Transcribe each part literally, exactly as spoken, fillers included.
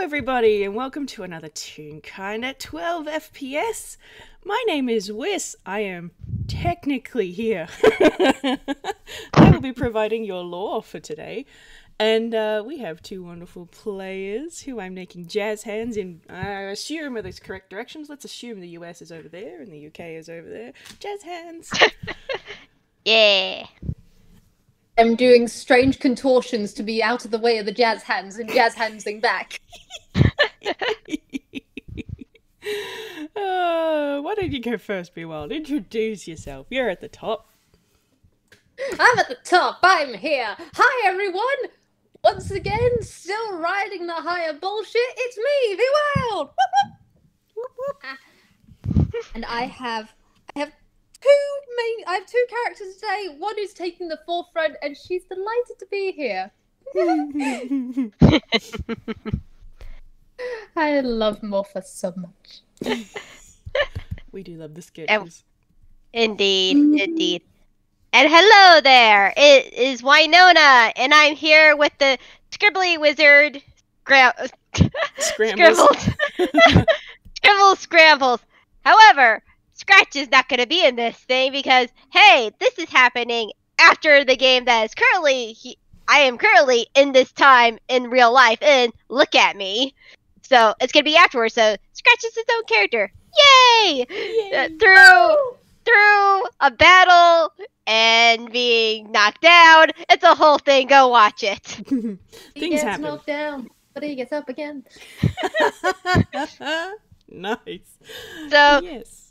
Hello everybody and welcome to another ToonKind at twelve F P S. My name is Wiss. I am technically here. I will be providing your lore for today. And uh, we have two wonderful players who I'm making jazz hands in, I assume are those correct directions. Let's assume the U S is over there and the U K is over there. Jazz hands! Yeah! I'm doing strange contortions to be out of the way of the jazz hands and jazz handsing back. uh, why don't you go first, Vewild? Introduce yourself. You're at the top. I'm at the top. I'm here. Hi, everyone. Once again, still riding the higher bullshit. It's me, Vewild. Whoop, whoop. And I have, I have. Two main. I have two characters today. One who's taking the forefront, and she's delighted to be here. I love Morpha so much. We do love the Scribbles. Indeed, indeed. And hello there. It is Winona, and I'm here with the Scribbly Wizard. Gra Scrambles. Scribbles, Scrambles. However, Scratch is not going to be in this thing because, hey, this is happening after the game that is currently, he, I am currently in this time in real life, and look at me. So it's going to be afterwards, so Scratch is his own character. Yay! Yay. Uh, through, through a battle and being knocked down, it's a whole thing, go watch it. Things he gets happen. Knocked down, but he gets up again. Nice. So, yes.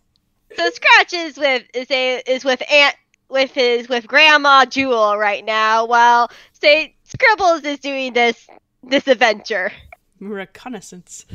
So Scratch is with is a is with aunt with his with Grandma Jewel right now, while say Scribbles is doing this this adventure reconnaissance.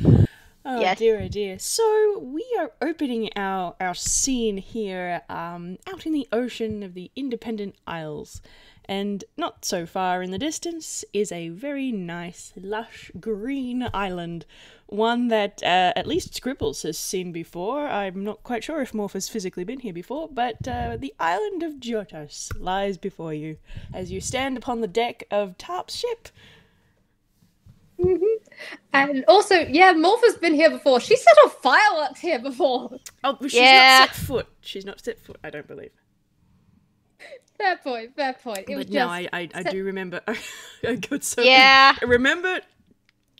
Oh yes. Dear, oh dear. So we are opening our our scene here, um, out in the ocean of the Independent Isles, and not so far in the distance is a very nice, lush green island. One that uh, at least Scribbles has seen before. I'm not quite sure if Morph has physically been here before, but uh, the island of Jotus lies before you as you stand upon the deck of Tarp's ship. Mm-hmm. And also, yeah, Morph has been here before. She set off fireworks here before. Oh, but she's yeah. not set foot. She's not set foot, I don't believe. Fair point, fair point. It but was no, just I, I, I do remember. I got so yeah. I remember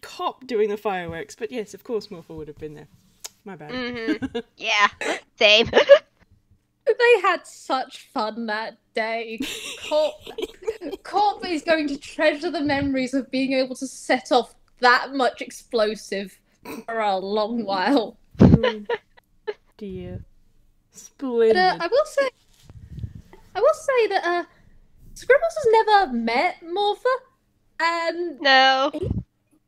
cop doing the fireworks, but yes, of course Morpha would have been there. My bad. Mm-hmm. Yeah, same. They had such fun that day. Corp, Corp is going to treasure the memories of being able to set off that much explosive for a long while. Oh, dear. Splendid. But, uh, I will say, I will say that uh, Scribbles has never met Morpha. Um, no. He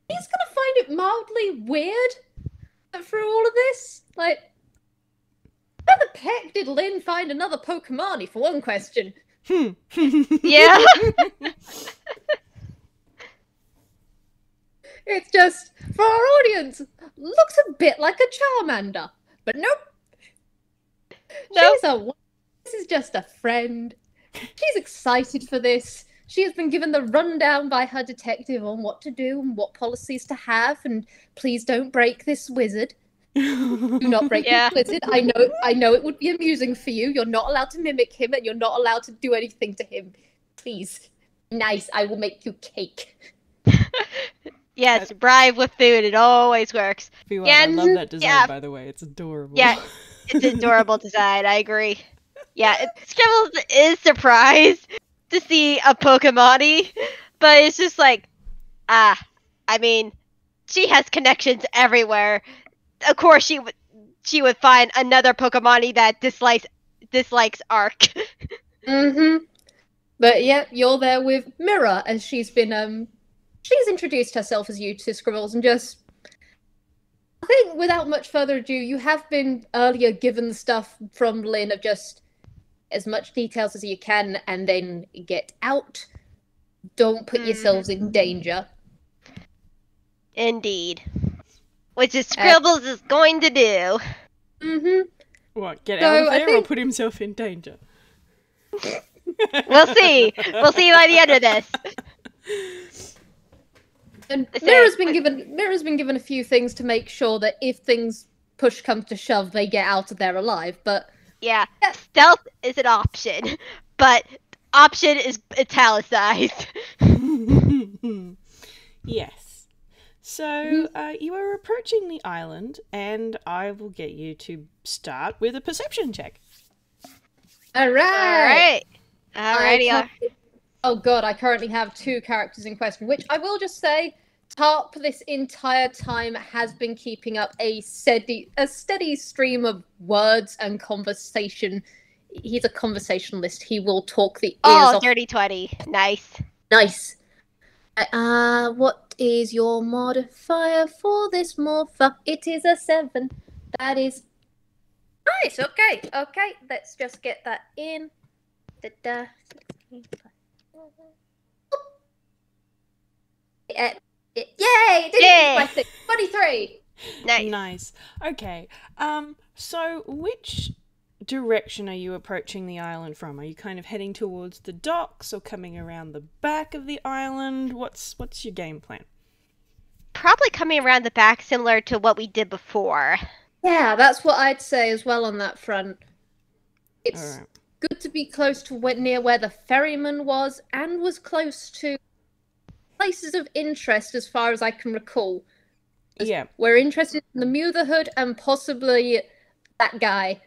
He's gonna find it mildly weird for all of this. Like, where the heck did Lynn find another Pokemon-y for one question? Hmm. Yeah. It's just, for our audience, looks a bit like a Charmander. But nope. nope. She's a, this is just a friend. She's excited for this. She has been given the rundown by her detective on what to do and what policies to have, and please don't break this wizard. Do not break yeah. this wizard. I know, I know it would be amusing for you. You're not allowed to mimic him, and you're not allowed to do anything to him. Please. Nice, I will make you cake. Yes, bribe with food. It always works. Vewild, and, I love that design, yeah. by the way. It's adorable. Yeah, it's an adorable design. I agree. Yeah, it, Scribbles is surprised to see a Pokemon-y, but it's just like, ah, I mean, she has connections everywhere. Of course, she would she would find another Pokemon-y that dislikes dislikes Arc. Mm-hmm. But yeah, you're there with Mira, and she's been um, she's introduced herself as you to Scribbles, and just, I think, without much further ado, you have been earlier given stuff from Lynn of just, as much details as you can, and then get out. Don't put mm. yourselves in danger. Indeed. Which is Scribbles uh, is going to do. Mm-hmm. What, get so out of there I think... or put himself in danger? We'll see. We'll see by the end of this. And so, Mira's been given Mira's been given a few things to make sure that if things push comes to shove, they get out of there alive. But yeah, yeah. Stealth is an option, but option is italicized. Yes. So uh, you are approaching the island, and I will get you to start with a perception check. All right. All right. Alrighty. I, oh god, I currently have two characters in question, which I will just say, Tarp this entire time has been keeping up a steady, a steady stream of words and conversation. He's a conversationalist. He will talk the ears off. Oh, dirty twenty. Nice. Nice. Uh, what is your modifier for this Morpha? It is a seven. That is nice. Okay. Okay. Let's just get that in. Da -da. Yeah. Yay! Yay. twenty-three. Nice. Nice. Okay. Um. So, which direction are you approaching the island from? Are you kind of heading towards the docks or coming around the back of the island? What's what's your game plan? Probably coming around the back, similar to what we did before. Yeah, that's what I'd say as well on that front. It's all right. Good to be close to where, near where the ferryman was, and was close to places of interest as far as I can recall. Yeah. We're interested in the Mutherhood and possibly that guy.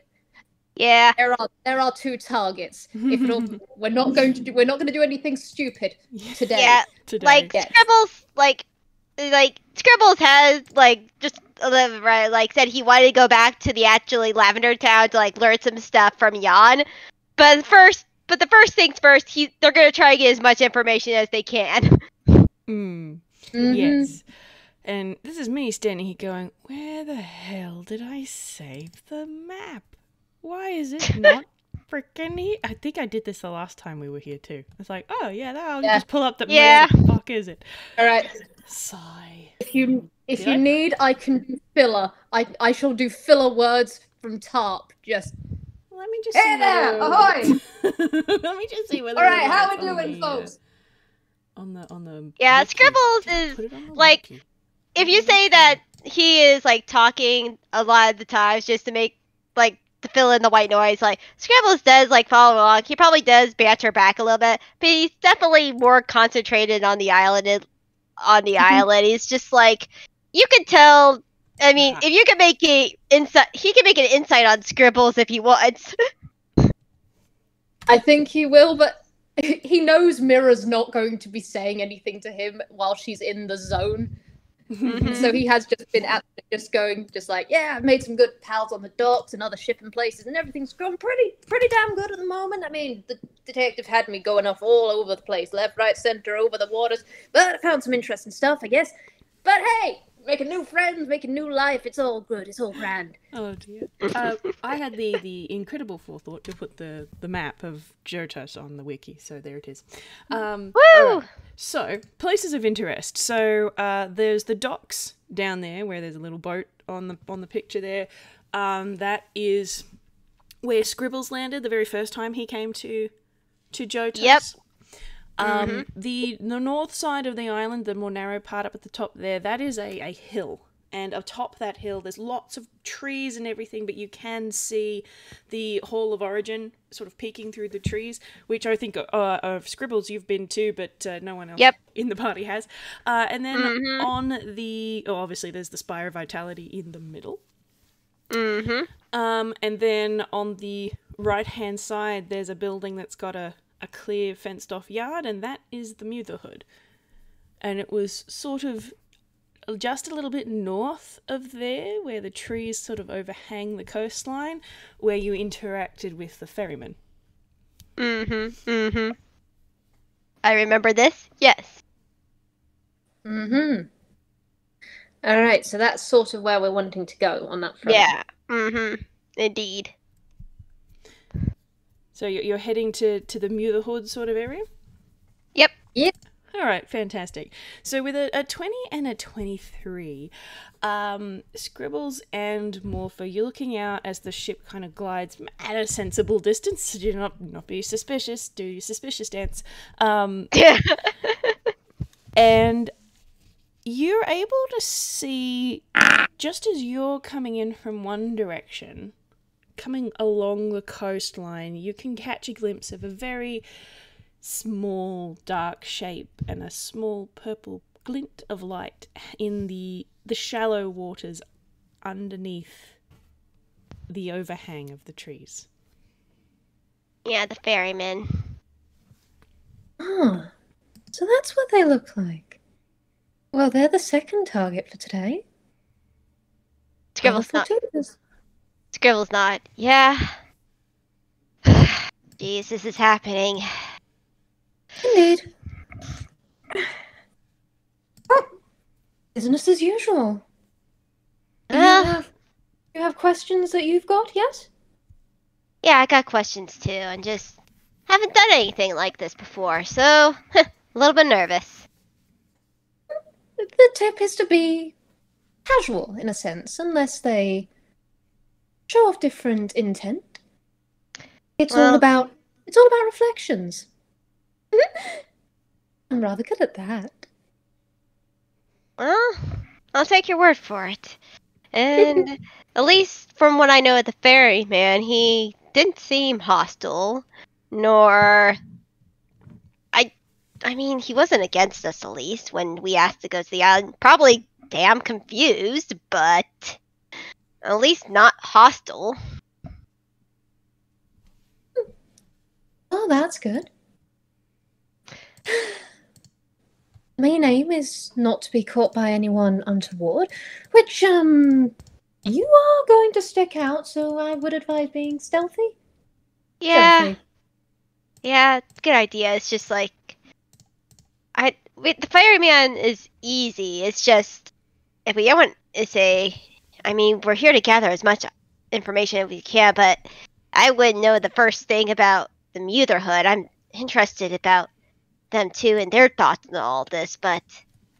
Yeah, there are there are two targets. If it all, we're not going to do we're not going to do anything stupid today. Yeah, today. Like yes. Scribbles, like like Scribbles has like just right, like said he wanted to go back to the actually Lavender Town to like learn some stuff from Yon. But first, but the first things first, he they're going to try to get as much information as they can. Mm. Mm-hmm. Yes. And this is me standing here going, where the hell did I save the map? Why is it not freaking here? I think I did this the last time we were here too. It's like, oh yeah, I'll yeah. just pull up the map. Yeah. Where the fuck is it? All right. Sigh. If you if did you I... need, I can do filler. I I shall do filler words from Tarp. Just let me just hey see there, ahoy. Let me just see whether. All right, how we doing, the, folks? Uh, on the on the. Yeah, wiki. Scribbles is like, wiki? If you say that he is like talking a lot of the times just to make like. To fill in the white noise, like Scribbles does, like follow along. He probably does banter back a little bit, but he's definitely more concentrated on the island. On the island, he's just like you can tell. I mean, yeah. If you can make a insight, he can make an insight on Scribbles if he wants. I think he will, but he knows Mira's not going to be saying anything to him while she's in the zone. Mm-hmm. So he has just been at just going just like, yeah, I've made some good pals on the docks and other shipping places and everything's going pretty pretty damn good at the moment. I mean, the detective had me going off all over the place, left, right, center, over the waters, but I found some interesting stuff, I guess. But hey, making new friends, making new life, it's all good, it's all grand. Oh dear. uh, I had the, the incredible forethought to put the, the map of Jotus on the wiki, so there it is. Um, Woo! So, places of interest. So, uh, there's the docks down there where there's a little boat on the on the picture there. Um, that is where Scribbles landed the very first time he came to to Jotus. Yep. Um, mm-hmm. the, the north side of the island, the more narrow part up at the top there, that is a, a hill. And atop that hill, there's lots of trees and everything, but you can see the Hall of Origin sort of peeking through the trees, which I think are, are, are Scribbles you've been to, but uh, no one else yep. in the party has. Uh, and then mm-hmm. on the... Oh, obviously, there's the Spire of Vitality in the middle. Mm-hmm. Um, and then on the right-hand side, there's a building that's got a, a clear, fenced-off yard, and that is the Mutherhood. And it was sort of... just a little bit north of there, where the trees sort of overhang the coastline, where you interacted with the ferryman. Mm-hmm, mm-hmm. I remember this, yes. Mm-hmm. All right, so that's sort of where we're wanting to go on that front. Yeah, mm-hmm, indeed. So you're heading to, to the Mutherhood sort of area? Yep. Yep. All right, fantastic. So with a, a twenty and a twenty-three, um, Scribbles and Morpha, you're looking out as the ship kind of glides at a sensible distance. So do not not be suspicious. Do your suspicious dance. Um, and you're able to see, just as you're coming in from one direction, coming along the coastline, you can catch a glimpse of a very small dark shape and a small purple glint of light in the, the shallow waters underneath the overhang of the trees. Yeah, the ferryman. Ah, so that's what they look like. Well, they're the second target for today. Scribble's not. Scribble's not. Yeah. Jeez, this is happening. Indeed. Oh, business as usual. Uh, you, have, you have questions that you've got yet? Yeah, I got questions too, and just haven't done anything like this before, so a little bit nervous. The tip is to be casual, in a sense, unless they show off different intent. It's well, all about it's all about reflections. I'm rather good at that. Well, I'll take your word for it. And at least from what I know of the ferryman, he didn't seem hostile, nor... I I mean, he wasn't against us, at least, when we asked to go to the island. Probably damn confused, but at least not hostile. Oh, that's good. My aim is not to be caught by anyone untoward, which, um, you are going to stick out, so I would advise being stealthy. Yeah. Stealthy. Yeah, good idea. It's just like, I, with the fireman is easy. It's just, if we don't want to say, I mean, we're here to gather as much information as we can, but I wouldn't know the first thing about the Mutherhood. I'm interested about them too and their thoughts on all this, but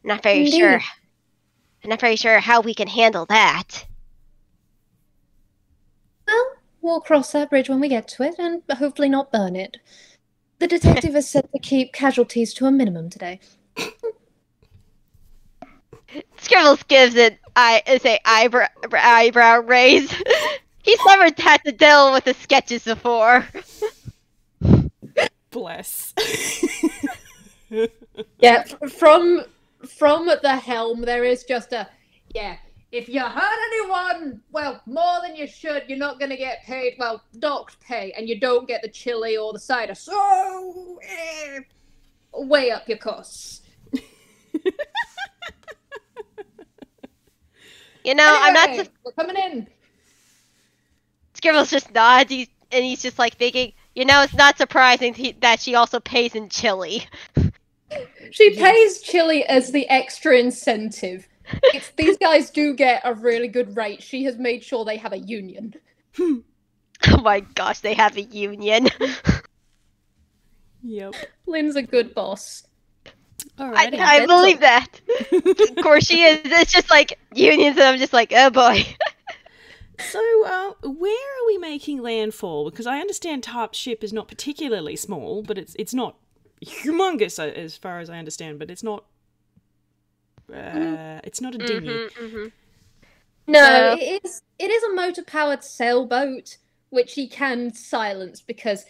I'm not very Indeed. sure. I'm not very sure how we can handle that. Well, we'll cross that bridge when we get to it, and hopefully not burn it. The detective is set to keep casualties to a minimum today. Scribbles gives it I is a eyebrow eyebrow raise. He's never had to deal with the sketches before. Bless. Yeah, from from the helm there is just a yeah. If you hurt anyone, well, more than you should, you're not gonna get paid. Well, docked pay, and you don't get the chili or the cider. So eh, way up your costs. You know, anyway, I'm not. So we're coming in. Scribbles just nods, he's, and he's just like thinking. You know, it's not surprising he, that she also pays in chili. She pays chili as the extra incentive. It's, these guys do get a really good rate. She has made sure they have a union. Oh my gosh, they have a union. Yep. Lynn's a good boss. Alrighty, I, I believe on. that. Of course she is. It's just like unions and I'm just like, oh boy. So, uh, where are we making landfall? Because I understand Tarp's ship is not particularly small, but it's it's not humongous as far as I understand. But it's not, uh, mm-hmm. it's not a dinghy. Mm-hmm, mm-hmm. No, so... it is. It is a motor-powered sailboat, which he can silence because,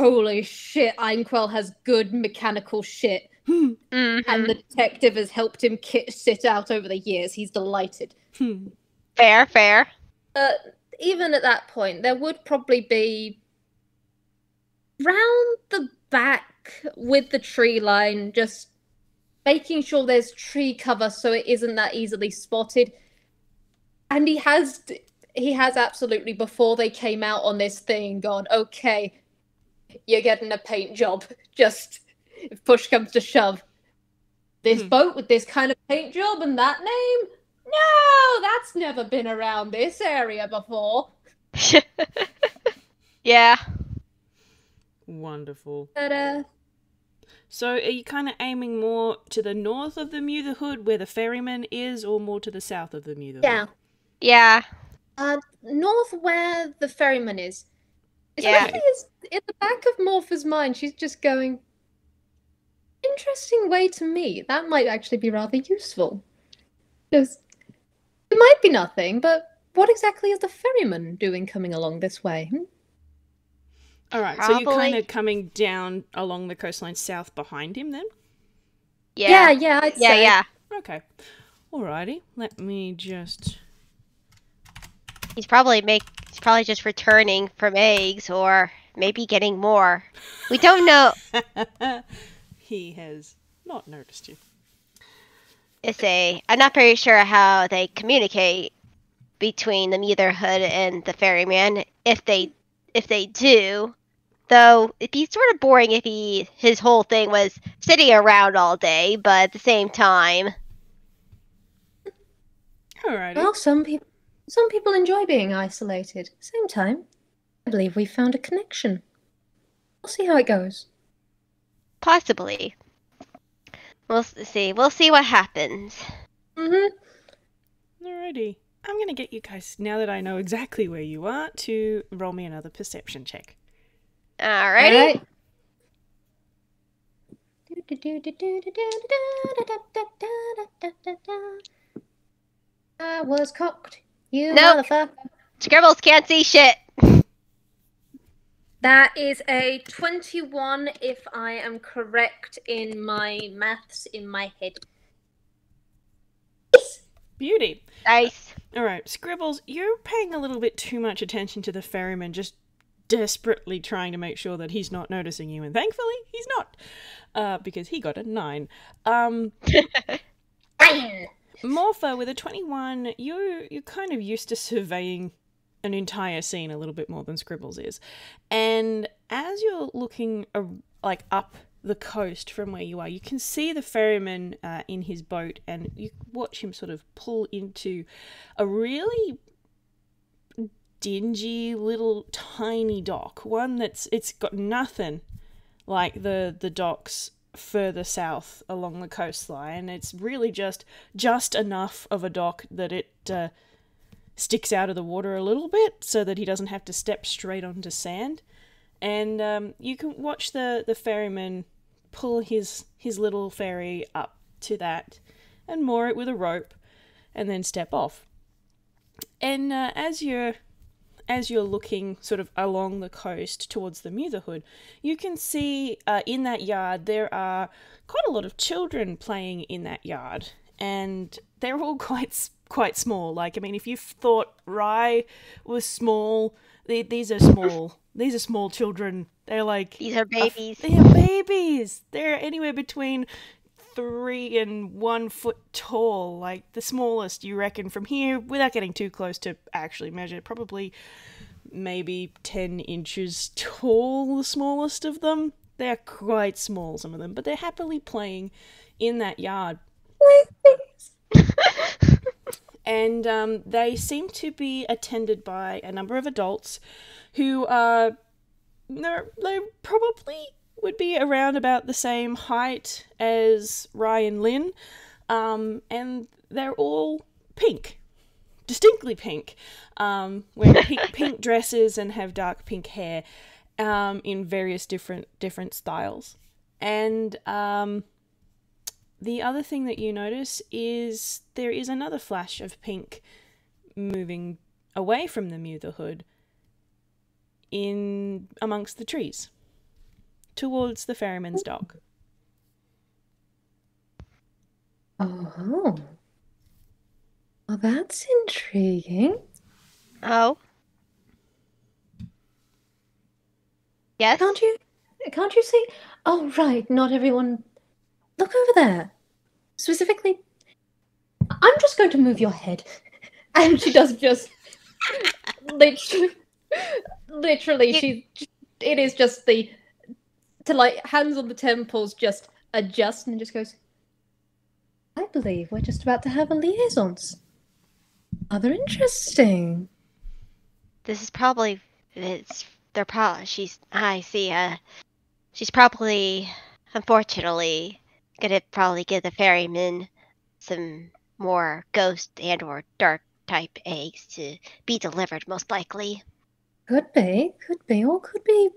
holy shit, Einquell has good mechanical shit, mm-hmm. and the detective has helped him kit sit out over the years. He's delighted. Fair, fair. Uh, even at that point, there would probably be round the back with the tree line, just making sure there's tree cover so it isn't that easily spotted. And he has, he has absolutely, before they came out on this thing, gone, okay, you're getting a paint job. Just, if push comes to shove, this hmm. boat with this kind of paint job and that name... No, that's never been around this area before. Yeah. Wonderful. But, uh, so are you kind of aiming more to the north of the Mutherhood where the ferryman is, or more to the south of the Mutherhood? Yeah. Yeah. Uh, north where the ferryman is. Especially yeah. In the back of Morpha's mind, she's just going, interesting way to meet. That might actually be rather useful. Because it might be nothing, but what exactly is the ferryman doing coming along this way? Hmm? All right, Probably. so you're kind of coming down along the coastline south behind him then? Yeah, yeah, yeah. I'd yeah, say. yeah. Okay. Alrighty, let me just... He's probably make. He's probably just returning from eggs, or maybe getting more. We don't know. He has not noticed you. It's a. I'm not very sure how they communicate between the Mutherhood and the ferryman. If they, if they do, though, it'd be sort of boring if he his whole thing was sitting around all day. But at the same time. Alrighty. Well, some people. Some people enjoy being isolated. Same time, I believe we found a connection. We'll see how it goes. Possibly. We'll see. We'll see what happens. Mm-hmm. Alrighty. I'm going to get you guys, now that I know exactly where you are, to roll me another perception check. Alrighty. All right. I was cocked. You nope. motherfucker. Scribbles can't see shit. That is a twenty-one if I am correct in my maths in my head. Beauty. Nice. All right, Scribbles, you're paying a little bit too much attention to the ferryman, just desperately trying to make sure that he's not noticing you, and thankfully he's not, uh, because he got a nine. Um... Morpha, with a twenty-one, you, you're kind of used to surveying an entire scene a little bit more than Scribbles is. And as you're looking uh, like up the coast from where you are, you can see the ferryman uh, in his boat, and you watch him sort of pull into a really dingy little tiny dock, one that's it's got nothing like the, the docks further south along the coastline. It's really just just enough of a dock that it uh, sticks out of the water a little bit so that he doesn't have to step straight onto sand. And um, you can watch the, the ferryman pull his, his little ferry up to that and moor it with a rope and then step off. And uh, as you're As you're looking sort of along the coast towards the Mutherhood, you can see uh, in that yard there are quite a lot of children playing in that yard, and they're all quite quite small. Like, I mean, if you thought Rye was small, they, these are small. These are small children. They're like these are babies. Uh, they are babies. They're anywhere between three and one foot tall, like the smallest you reckon from here, without getting too close to actually measure, probably maybe ten inches tall, the smallest of them. They're quite small, some of them, but they're happily playing in that yard. And um, they seem to be attended by a number of adults who are, they're, they're probably would be around about the same height as Ryan and Lynn, um, and they're all pink, distinctly pink, um, wearing pink, pink dresses and have dark pink hair um, in various different different styles. And um, the other thing that you notice is there is another flash of pink moving away from the Mutherhood in amongst the trees, towards the ferryman's dock. Oh. Well, that's intriguing. Oh. Yes? Can't you, can't you see? Oh, right, not everyone. Look over there. Specifically, I'm just going to move your head. And she does just... literally, literally, she... It is just the... to like hands on the temples, just adjust, and just goes, I believe we're just about to have a liaisons. Other interesting. This is probably it's they're probably she's I see uh she's probably unfortunately gonna probably give the ferryman some more ghost and or dark type eggs to be delivered, most likely. Could be, could be, or could be.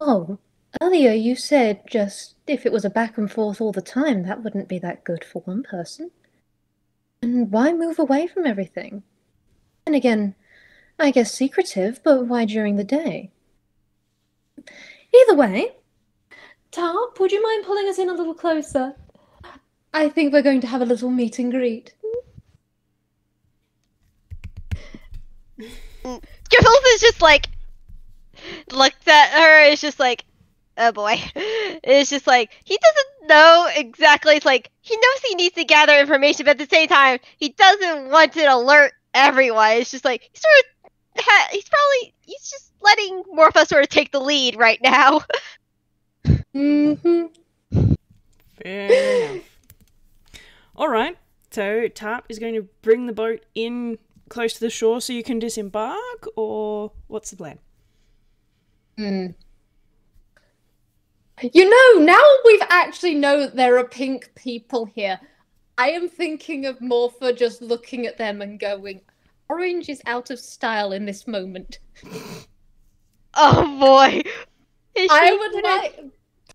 Oh. Earlier you said just if it was a back and forth all the time, that wouldn't be that good for one person. And why move away from everything? And again, I guess secretive, but why during the day? Either way, Tarp, would you mind pulling us in a little closer? I think we're going to have a little meet and greet. Scribbles is just like, looked at her, it's just like, oh boy. It's just like, he doesn't know exactly, it's like, he knows he needs to gather information, but at the same time, he doesn't want to alert everyone. It's just like, he sort of, ha he's probably, he's just letting Morpha sort of take the lead right now. Mm-hmm. Fair enough. Alright, so Tarp is going to bring the boat in close to the shore so you can disembark, or what's the plan? Mm. You know, now we've actually know there are pink people here, I am thinking of Morpha just looking at them and going, orange is out of style in this moment. Oh boy. Is I would gonna... like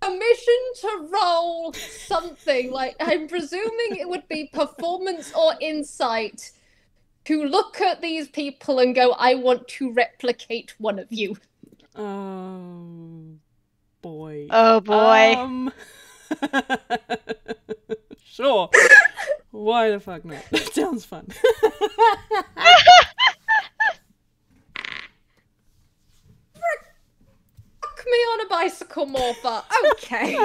permission to roll something. Like, I'm presuming it would be performance or insight to look at these people and go, I want to replicate one of you. Oh boy. Oh boy. Um... Sure. Why the fuck not? That sounds fun. Fuck me on a bicycle, Morpha. Okay.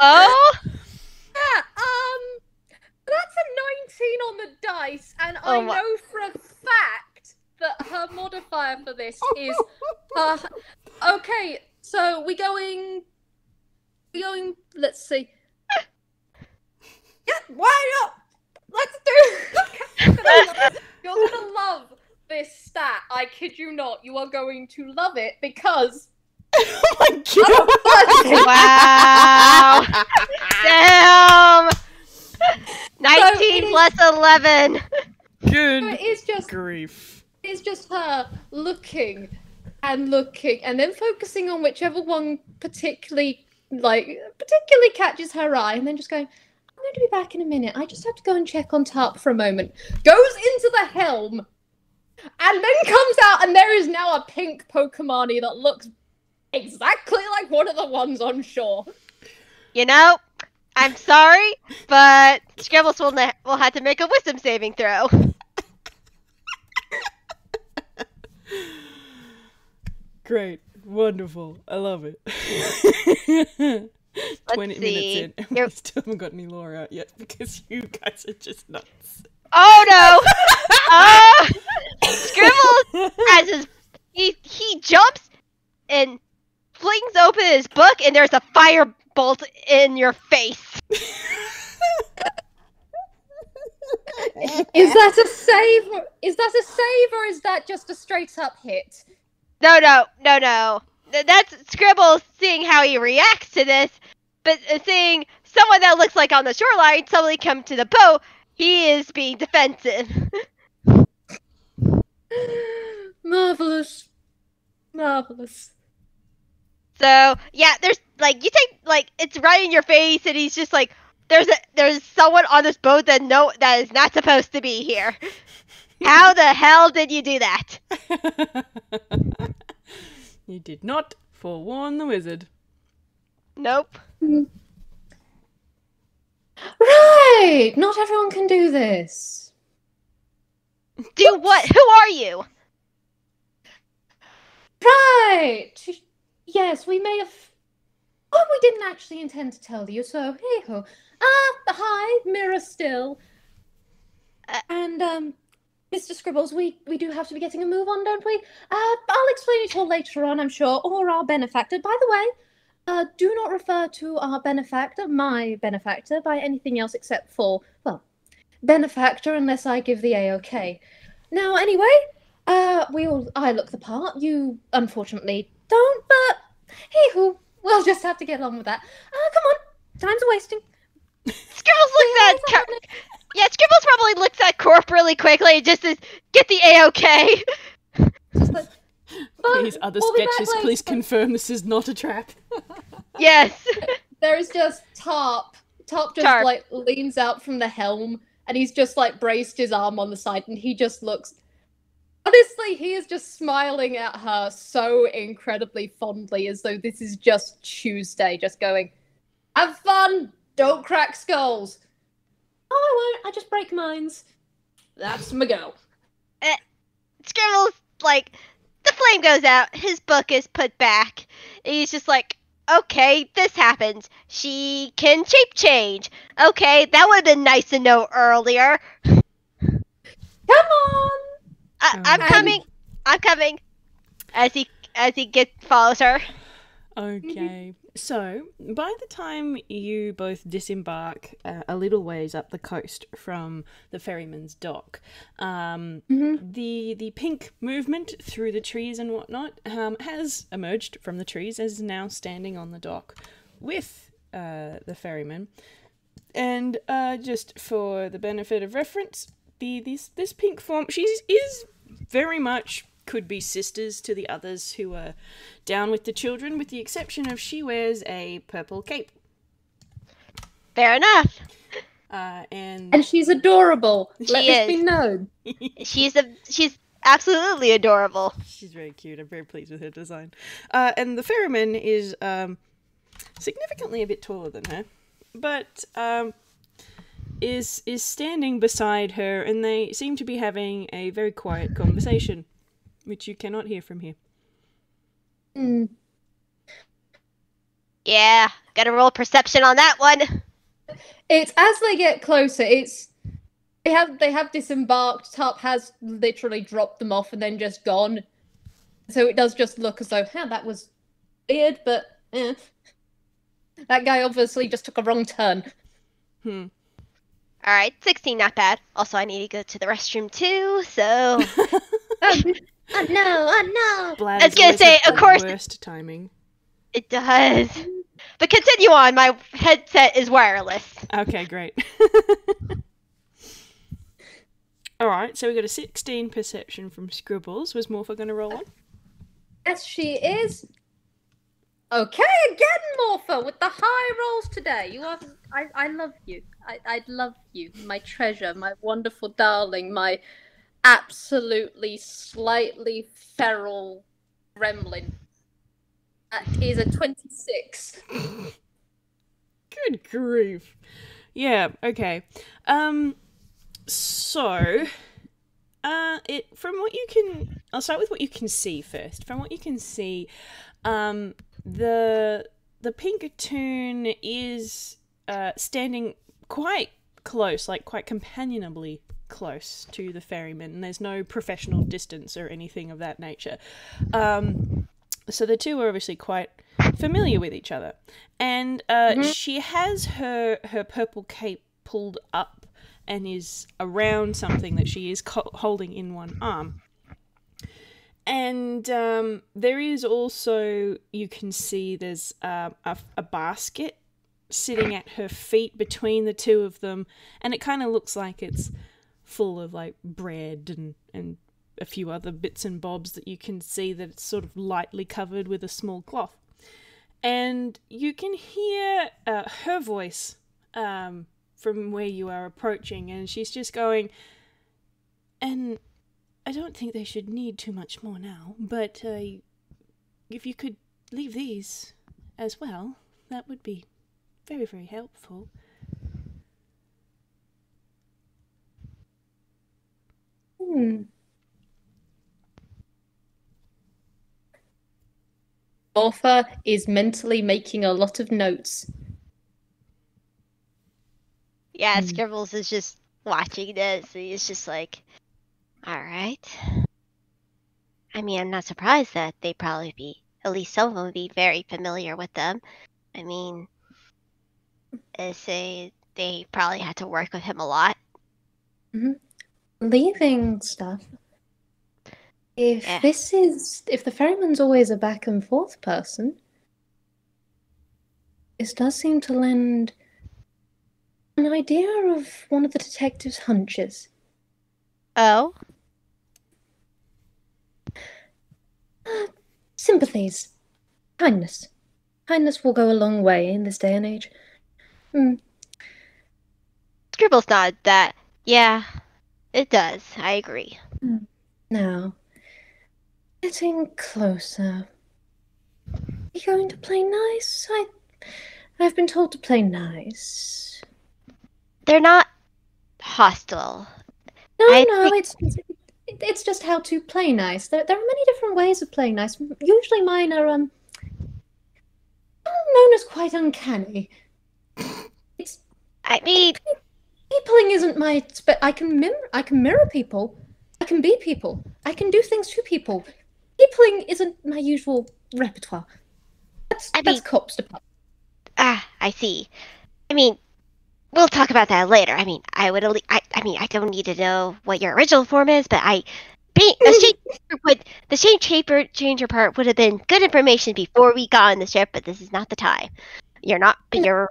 Oh? Yeah, um, that's a nineteen on the dice, and oh, I know my... for a fact that her modifier for this is... Uh, okay, so we're going... We're going... Let's see. Yeah, why not? Let's do it! You're gonna love this stat, I kid you not. You are going to love it because... Oh my god! Wow! Damn! nineteen so plus is... eleven! Good so it is just, grief. It's just her looking and looking and then focusing on whichever one particularly, like, particularly catches her eye and then just going... I'm going to be back in a minute. I just have to go and check on Tarp for a moment. Goes into the helm and then comes out and there is now a pink Pokemon-y that looks exactly like one of the ones on shore. You know, I'm sorry, but Scribbles will, will have to make a wisdom saving throw. Great. Wonderful. I love it. twenty minutes in, and we still haven't got any lore out yet because you guys are just nuts. Oh no! uh, Scribbles has his. He, he jumps and flings open his book, and there's a firebolt in your face. Is that a save? Or, is that a save, or is that just a straight up hit? No, no, no, no. That's Scribbles seeing how he reacts to this, but seeing someone that looks like on the shoreline suddenly come to the boat, he is being defensive. Marvelous. Marvelous. So, yeah, there's, like, you take, like, it's right in your face, and he's just like, there's a, there's someone on this boat that no, that is not supposed to be here. How the hell did you do that? You did not forewarn the wizard. Nope. Right! Not everyone can do this. Do Oops. What? Who are you? Right! Yes, we may have... Oh, we didn't actually intend to tell you, so hey-ho. Ah, hi, Mirror still. Uh, and, um... Mister Scribbles, we, we do have to be getting a move on, don't we? Uh, I'll explain it all later on, I'm sure, or our benefactor. By the way, uh, do not refer to our benefactor, my benefactor, by anything else except for, well, benefactor unless I give the A-OK. Now, anyway, uh, we all, I look the part. You, unfortunately, don't, but hey-hoo, we'll just have to get along with that. Uh, come on, time's a-wasting. Scribbles looks at... Yeah, Scribbles probably looks at Corp really quickly and just says, get the A-OK! -okay. Like, please, other we'll sketches, please confirm this is not a trap. Yes. There's just Tarp. Tarp just Tarp. like leans out from the helm and he's just like braced his arm on the side and he just looks. Honestly, he is just smiling at her so incredibly fondly as though this is just Tuesday, just going, have fun, don't crack skulls. Oh, I won't, I just break minds. That's my go. Uh, Scribbles, like, the flame goes out, his book is put back. He's just like, okay, this happens. She can shape change. Okay, that would have been nice to know earlier. Come on! I, I'm um, coming. I'm coming. As he as he gets follows her. Okay. So by the time you both disembark uh, a little ways up the coast from the ferryman's dock, um, mm-hmm. the the pink movement through the trees and whatnot um, has emerged from the trees, as now standing on the dock with uh, the ferryman. And uh, just for the benefit of reference, the this this pink form she is very much. Could be sisters to the others who are down with the children, with the exception of she wears a purple cape. Fair enough. Uh, and and she's adorable. She Let is. This be known. she's a she's absolutely adorable. She's very cute. I'm very pleased with her design. Uh, and the ferryman is um, significantly a bit taller than her, but um, is is standing beside her, and they seem to be having a very quiet conversation. Which you cannot hear from here. Mm. Yeah, gotta roll perception on that one. It's as they get closer. It's they have they have disembarked. Tarp has literally dropped them off and then just gone. So it does just look as though, huh, that was weird, but eh. That guy obviously just took a wrong turn. Hmm. All right, sixteen, not bad. Also, I need to go to the restroom too. So. Oh no! Oh no! Blaz I was gonna say, of course. Worst timing. It does. But continue on. My headset is wireless. Okay, great. All right. So we got a sixteen perception from Scribbles. Was Morpha gonna roll on? Yes, she is. Okay, again, Morpha, with the high rolls today. You are. I. I love you. I. I love you, my treasure, my wonderful darling, my. Absolutely, slightly feral gremlin. That is a twenty-six. Good grief. Yeah, okay. Um, so, uh, it from what you can... I'll start with what you can see first. From what you can see, um, the, the Pinkatoon is uh, standing quite close, like quite companionably close to the ferryman. There's no professional distance or anything of that nature. Um, so the two are obviously quite familiar with each other. And uh, mm-hmm. she has her, her purple cape pulled up and is around something that she is co holding in one arm. And um, there is also, you can see there's uh, a, a basket sitting at her feet between the two of them. And it kind of looks like it's full of like bread and and a few other bits and bobs that you can see that it's sort of lightly covered with a small cloth, and you can hear uh, her voice um, from where you are approaching, and she's just going, and I don't think they should need too much more now, but uh, if you could leave these as well, that would be very, very helpful. Hmm. Morpha is mentally making a lot of notes. Yeah, hmm. Scribbles is just watching this. He's just like, all right. I mean, I'm not surprised that they probably be, at least some of them would be very familiar with them. I mean, say they probably had to work with him a lot. Mm-hmm. Leaving stuff. If yeah. this is, if the ferryman's always a back and forth person, this does seem to lend an idea of one of the detective's hunches. Oh? Uh, sympathies. Kindness. Kindness will go a long way in this day and age. Hmm. Scribbles nods that, yeah, it does. I agree. Now, getting closer. Are you going to play nice? I, I've been told to play nice. They're not hostile. No, I no, think... it's, it's it's just how to play nice. There, there are many different ways of playing nice. Usually mine are um, known as quite uncanny. It's, I mean, peopling isn't my. But I can mirror. I can mirror people. I can be people. I can do things to people. Peopling isn't my usual repertoire. That's, I that's mean, Cop's department. Ah, I see. I mean, we'll talk about that later. I mean, I would. I, I mean, I don't need to know what your original form is, but I. Be, the shape would, the shape changer, changer part would have been good information before we got on the ship, but this is not the time. You're not. But you're.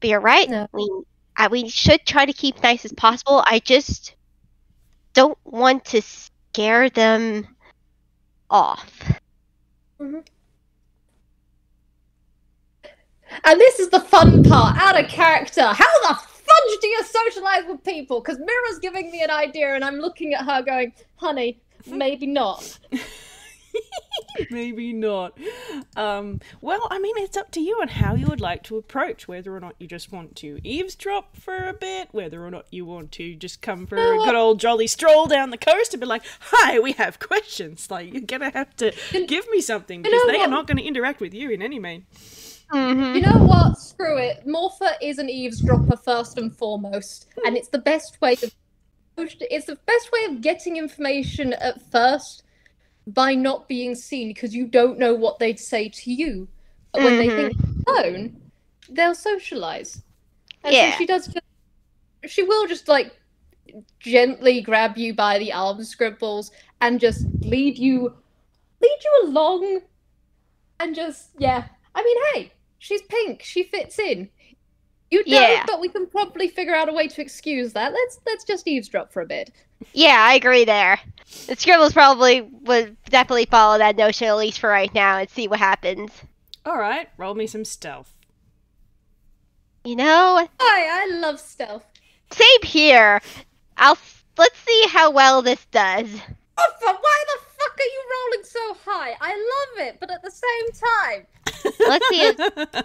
But you're right. No. We I, we should try to keep nice as possible. I just don't want to scare them off. Mm-hmm. And this is the fun part, out of character. How the fudge do you socialize with people? Because Mira's giving me an idea and I'm looking at her going, honey, maybe not. Maybe not. Um, well, I mean, it's up to you on how you would like to approach, whether or not you just want to eavesdrop for a bit, whether or not you want to just come for oh, a good old jolly stroll down the coast and be like, hi, we have questions. Like, you're going to have to give me something because they what? are not going to interact with you in any way. Mm-hmm. You know what? Screw it. Morpha is an eavesdropper first and foremost, and it's the best way of, it's the best way of getting information at first, by not being seen, because you don't know what they'd say to you. But when mm-hmm. they think alone, they'll socialise. And yeah. so she does just, she will just like gently grab you by the arm, Scribbles, and just lead you lead you along and just yeah. I mean, hey, she's pink, she fits in. You don't, yeah. but we can probably figure out a way to excuse that. Let's let's just eavesdrop for a bit. Yeah, I agree there. The Scribbles probably would definitely follow that notion, at least for right now, and see what happens. Alright, roll me some stealth. You know... Hi, I love stealth. Same here. I'll... Let's see how well this does. Oh, but why the fuck are you rolling so high? I love it, but at the same time... Let's see if...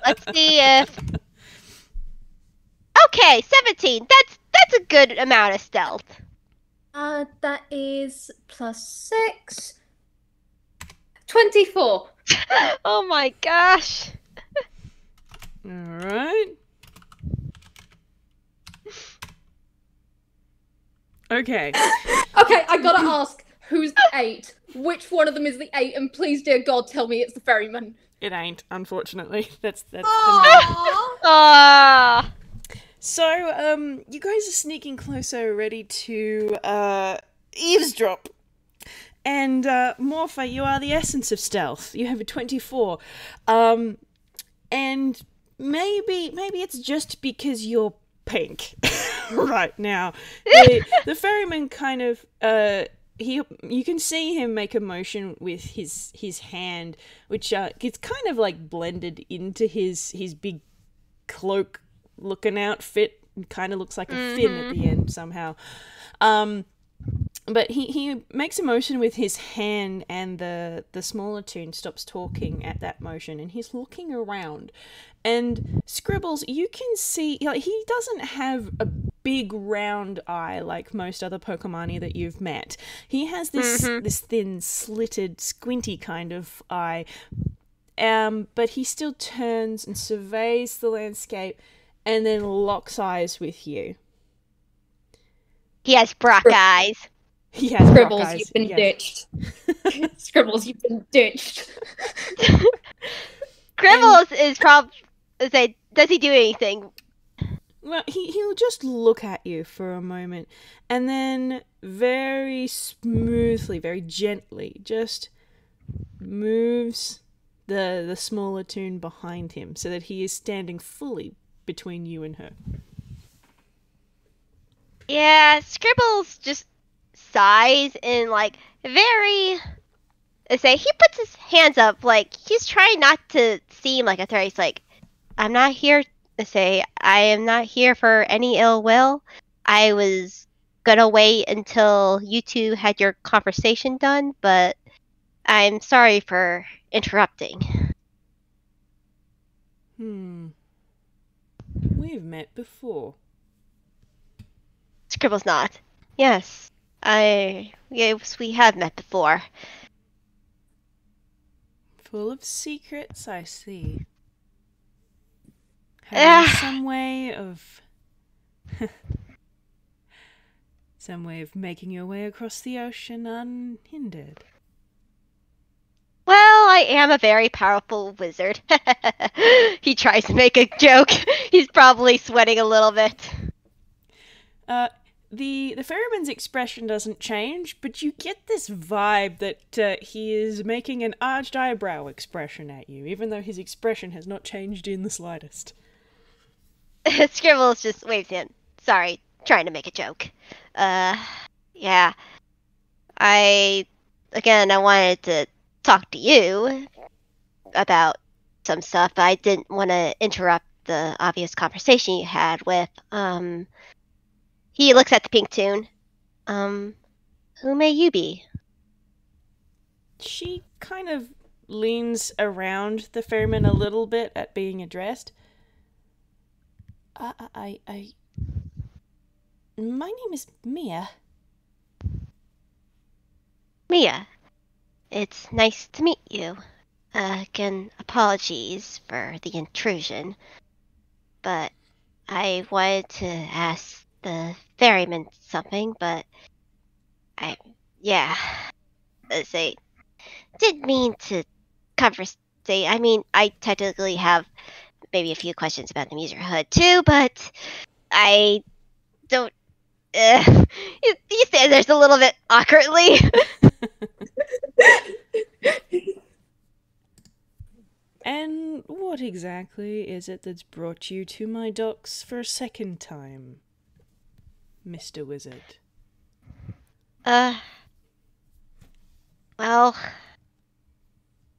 Let's see if... Okay, seventeen. That's that's a good amount of stealth. Uh, that is plus six. twenty-four. Oh my gosh. All right. Okay. Okay, I gotta ask, who's the eight? Which one of them is the eight? And please, dear God, tell me it's the Ferryman. It ain't, unfortunately. That's that's. Ah. So, um, you guys are sneaking closer, ready to, uh, eavesdrop. And, uh, Morpha, you are the essence of stealth. You have a twenty-four. Um, and maybe, maybe it's just because you're pink right now. The, the Ferryman kind of, uh... He, you can see him make a motion with his, his hand, which, uh, gets kind of, like, blended into his, his big cloak looking outfit, kind of looks like a fin mm-hmm. at the end somehow. Um, but he, he makes a motion with his hand, and the, the smaller Toon stops talking at that motion, and he's looking around. And Scribbles, you can see, like, he doesn't have a big round eye like most other Pokemon that you've met. He has this, mm-hmm. this thin, slitted, squinty kind of eye. Um, but he still turns and surveys the landscape, and then locks eyes with you. He has Brock eyes. He has Scribbles, Brock eyes. You've been yes. ditched. Scribbles, you've been ditched. Scribbles and, is probably... Does he do anything? Well, he, he'll just look at you for a moment, and then very smoothly, very gently, just moves the, the smaller Toon behind him, so that he is standing fully between you and her. Yeah, Scribbles just sighs in, like, very I say, he puts his hands up, like, he's trying not to seem like a threat. He's like, I'm not here, I say, I am not here for any ill will. I was gonna wait until you two had your conversation done, but I'm sorry for interrupting. Hmm. We've met before. Scribbles nod. Yes, I... Yes, we have met before. Full of secrets, I see. Having uh, some way of... some way of making your way across the ocean unhindered. Well, I am a very powerful wizard. He tries to make a joke. He's probably sweating a little bit. Uh, the the ferryman's expression doesn't change, but you get this vibe that uh, he is making an arched eyebrow expression at you, even though his expression has not changed in the slightest. Scribbles just waves in. Sorry, trying to make a joke. Uh, yeah. I, again, I wanted to talk to you about some stuff, but I didn't want to interrupt the obvious conversation you had with, um... He looks at the pink toon. Um, who may you be? She kind of leans around the ferryman a little bit at being addressed. I, I, I... My name is Mea. Mea. It's nice to meet you. Uh, again, apologies for the intrusion, but I wanted to ask the ferryman something, but I, yeah, let's say, did mean to conversate. I mean, I technically have maybe a few questions about the Mutherhood too, but I don't, uh, you, you stand there just a little bit awkwardly. And what exactly is it that's brought you to my docks for a second time, Mister Wizard? Uh, well,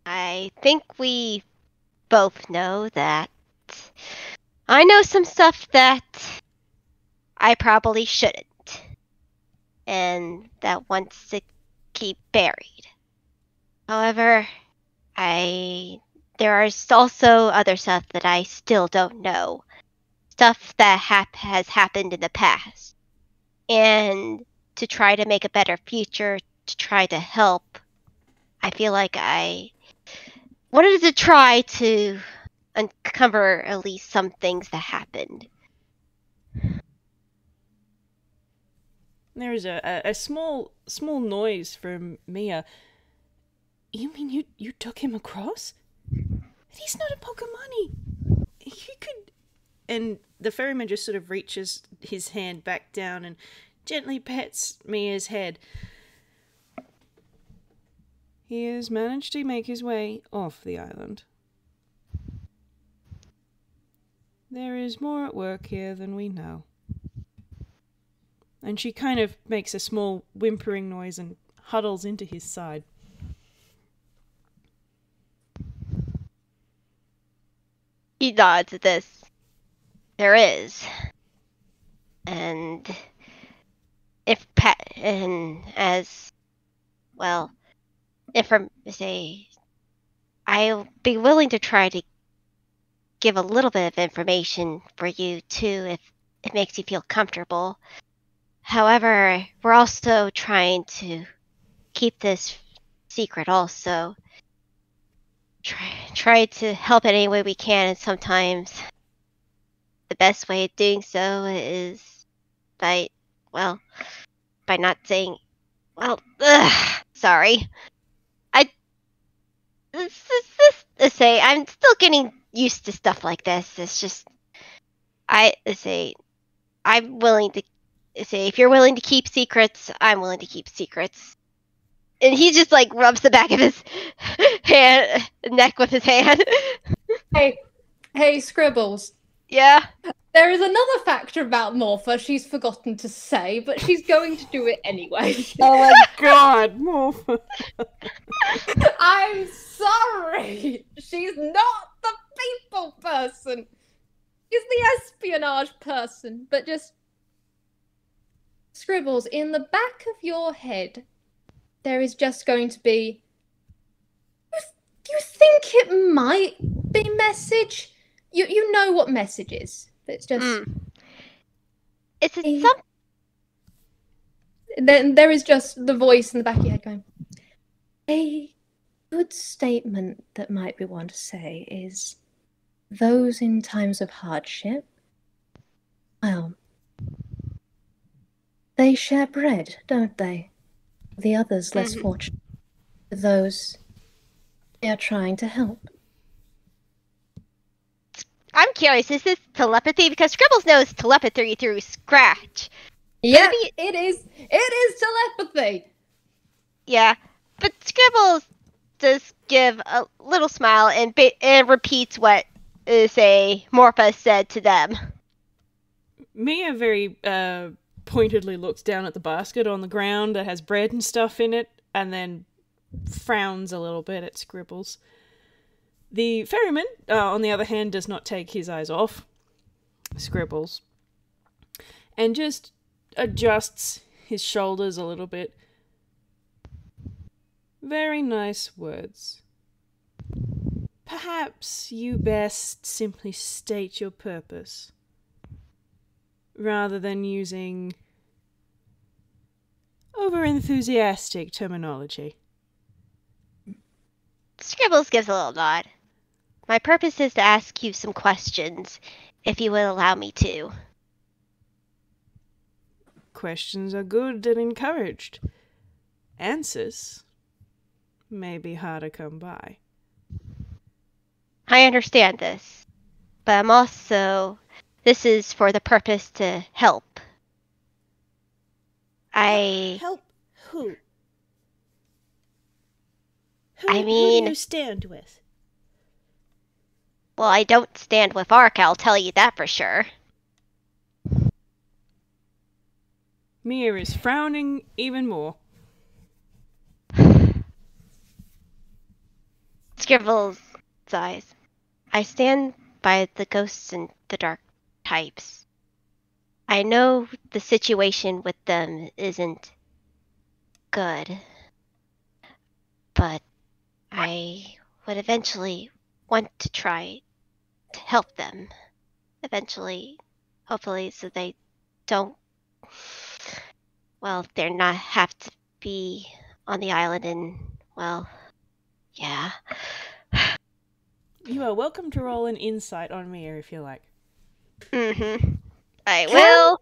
I think we both know that I know some stuff that I probably shouldn't, and that wants to keep buried. However, I, there is also other stuff that I still don't know. Stuff that hap has happened in the past. And to try to make a better future, to try to help, I feel like I wanted to try to uncover at least some things that happened. There's a, a small small noise from Mea. You mean you, you took him across? He's not a Pokemon. He could... And the ferryman just sort of reaches his hand back down and gently pats Mia's head. He has managed to make his way off the island. There is more at work here than we know. And she kind of makes a small whimpering noise and huddles into his side. He nods at this. There is, and if Pat and as well, if I say, I'll be willing to try to give a little bit of information for you too, if it makes you feel comfortable. However, we're also trying to keep this secret. Also, try try to help in any way we can, and sometimes the best way of doing so is by, well, by not saying, well, ugh, sorry. I, this, this, this, this, say, I'm still getting used to stuff like this. It's just, I, say, I'm willing to, say, if you're willing to keep secrets, I'm willing to keep secrets. And he just, like, rubs the back of his hand, neck with his hand. Hey, hey, Scribbles. Yeah. There is another factor about Morpha she's forgotten to say, but she's going to do it anyway. Oh my god, Morpha. I'm sorry. She's not the people person. She's the espionage person. But just... Scribbles, in the back of your head, there is just going to be... You, th you think it might be message? You, you know what message is. It's just. Mm. Is it some? Then there is just the voice in the back of your head going. A good statement that might be one to say is, "Those in times of hardship, well, they share bread, don't they? The others less mm-hmm. fortunate, those they are trying to help." I'm curious, is this telepathy? Because Scribbles knows telepathy through Scratch. Yeah, Maybe... it is. It is telepathy. Yeah, but Scribbles does give a little smile and, and repeats what, uh, say, Morpha said to them. Mea very uh, pointedly looks down at the basket on the ground that has bread and stuff in it, and then frowns a little bit at Scribbles. The ferryman, uh, on the other hand, does not take his eyes off Scribbles and just adjusts his shoulders a little bit. Very nice words. Perhaps you best simply state your purpose rather than using over-enthusiastic terminology. Scribbles gives a little nod. My purpose is to ask you some questions, if you will allow me to. Questions are good and encouraged. Answers may be hard to come by. I understand this, but I'm also... This is for the purpose to help. I... Help who? Who, I mean, who do you stand with? Well, I don't stand with Ark, I'll tell you that for sure. Mea is frowning even more. Scribbles' eyes. I stand by the ghosts and the dark types. I know the situation with them isn't good, but I would eventually want to try to help them. Eventually, hopefully, so they don't, well, they're not have to be on the island and, well, yeah. You are welcome to roll an insight on me if you like. Mm-hmm. I can, will.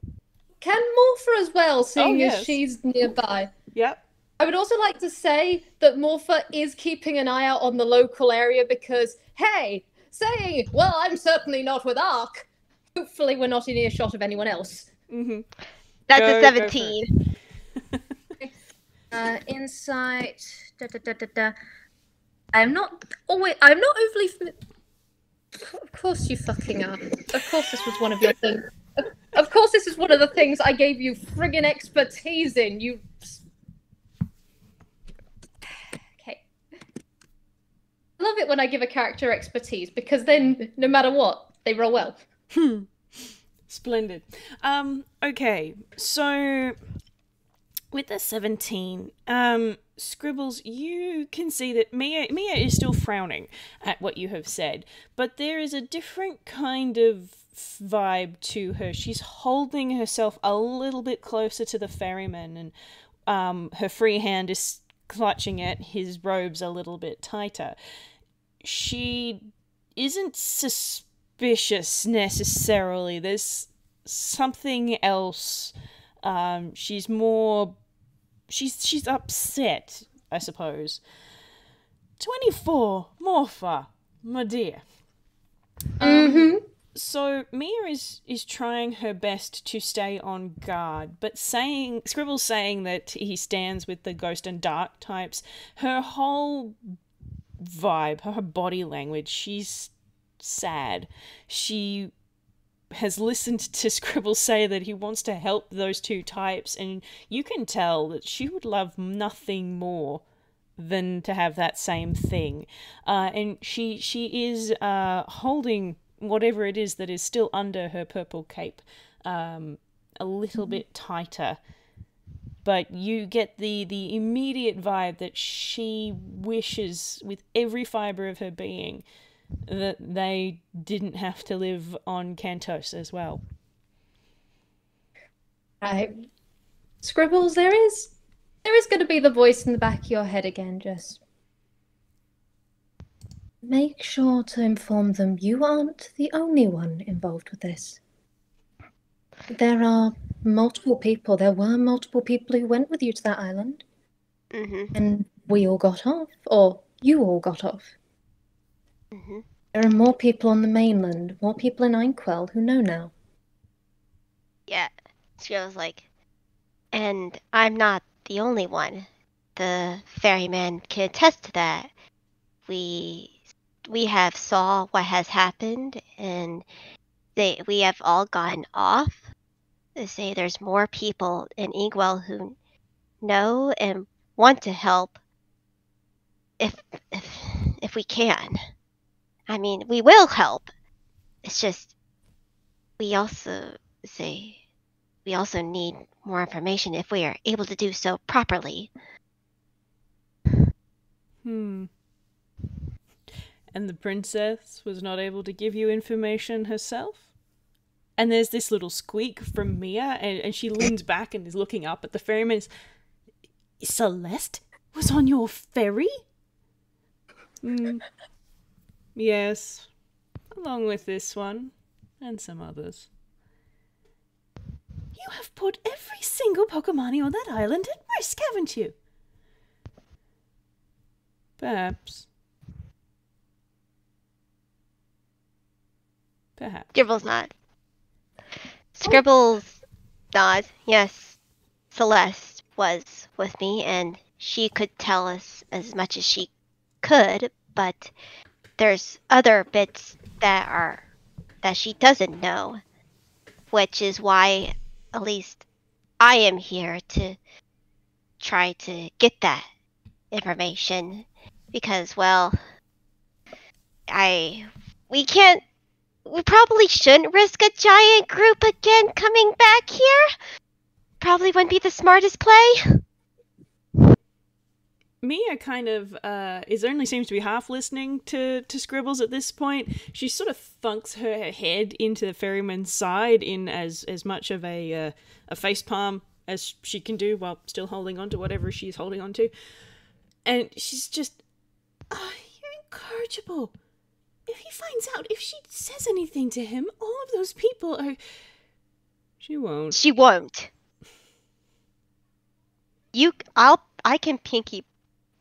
Can Morpha as well, seeing oh, yes. as she's nearby. Yep. I would also like to say that Morpha is keeping an eye out on the local area because, hey, saying, well, I'm certainly not with Ark. Hopefully we're not in earshot of anyone else. Mm-hmm. That's go, a seventeen. uh, insight. Da, da, da, da, da. I'm not... Oh, wait, I'm not overly... Fam- of course you fucking are. Of course this was one of your things. Of, of course this is one of the things I gave you friggin' expertise in, you... I love it when I give a character expertise because then no matter what they roll well. Hmm. Splendid. Um okay, so with the seventeen, um Scribbles, you can see that Mea Mea is still frowning at what you have said, but there is a different kind of vibe to her. She's holding herself a little bit closer to the ferryman, and um her free hand is clutching at his robes a little bit tighter. She isn't suspicious necessarily. There's something else. Um, she's more... She's, she's upset, I suppose. twenty-four, Morpha, my dear. Mm-hmm. Um, so Mea is, is trying her best to stay on guard, but saying... Scribbles saying that he stands with the ghost and dark types, her whole vibe, her body language, she's sad. She has listened to Scribbles say that he wants to help those two types, and you can tell that she would love nothing more than to have that same thing. Uh, and she she is uh, holding whatever it is that is still under her purple cape um, a little mm-hmm. bit tighter. But you get the, the immediate vibe that she wishes with every fibre of her being that they didn't have to live on Kantos as well. Right. Scribbles, there is there is going to be the voice in the back of your head again. Just make sure to inform them you aren't the only one involved with this. There are multiple people. There were multiple people who went with you to that island. Mm-hmm. And we all got off, or you all got off. Mm-hmm. There are more people on the mainland, more people in Einquell who know now. Yeah, she was like, and I'm not the only one. The ferryman can attest to that. We we have saw what has happened, and they we have all gotten off. They say there's more people in Einquell who know and want to help. If if if we can. I mean, we will help. It's just, we also say, we also need more information if we are able to do so properly. Hmm. And the princess was not able to give you information herself? And there's this little squeak from Mea, and, and she leans back and is looking up at the ferryman. Celeste was on your ferry? Hmm. Yes, along with this one, and some others. You have put every single Pokemon on that island at risk, haven't you? Perhaps. Perhaps. Scribbles nod. Scribbles oh. nod, yes. Celeste was with me, and she could tell us as much as she could, but... there's other bits that are that she doesn't know, which is why at least I am here to try to get that information, because well I we can't we probably shouldn't risk a giant group again coming back here. Probably wouldn't be the smartest play. Mea kind of uh, is only seems to be half listening to, to Scribbles at this point. She sort of thunks her head into the ferryman's side in as, as much of a, uh, a face palm as she can do while still holding on to whatever she's holding on to. And she's just, oh, you're incorrigible. If he finds out, if she says anything to him, all of those people are... She won't. She won't. You, I'll, I can pinky...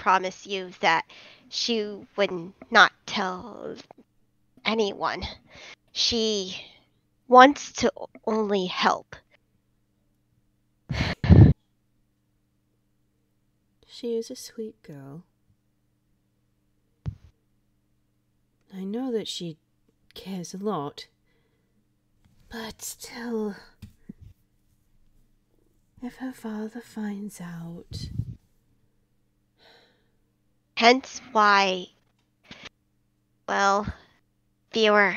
promise you that she would not tell anyone. She wants to only help. She is a sweet girl. I know that she cares a lot, but still, if her father finds out... Hence why, well, viewer,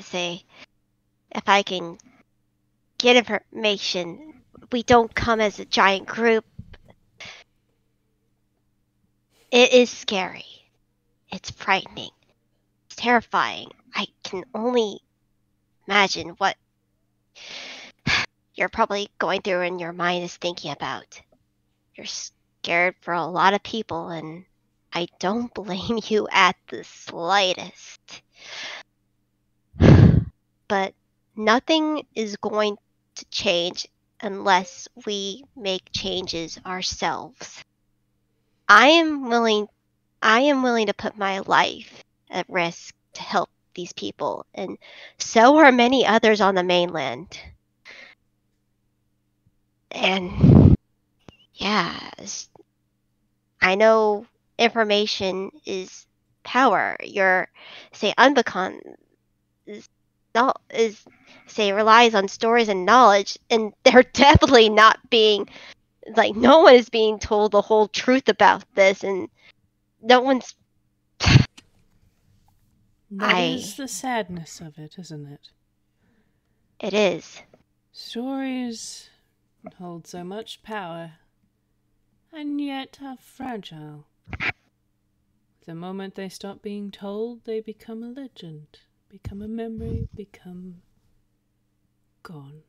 say, if I can get information, we don't come as a giant group. It is scary. It's frightening. It's terrifying. I can only imagine what you're probably going through and your mind is thinking about. You're scared for a lot of people, and I don't blame you at the slightest. But nothing is going to change unless we make changes ourselves. I am willing I am willing to put my life at risk to help these people, and so are many others on the mainland. And yeah, I know information is power. Your, say, Unbekannt is no is say relies on stories and knowledge, and they're definitely not being like no one is being told the whole truth about this, and no one's. That I... is the sadness of it, isn't it? It is. Stories hold so much power, and yet are fragile. The moment they stop being told, they become a legend, become a memory, become gone.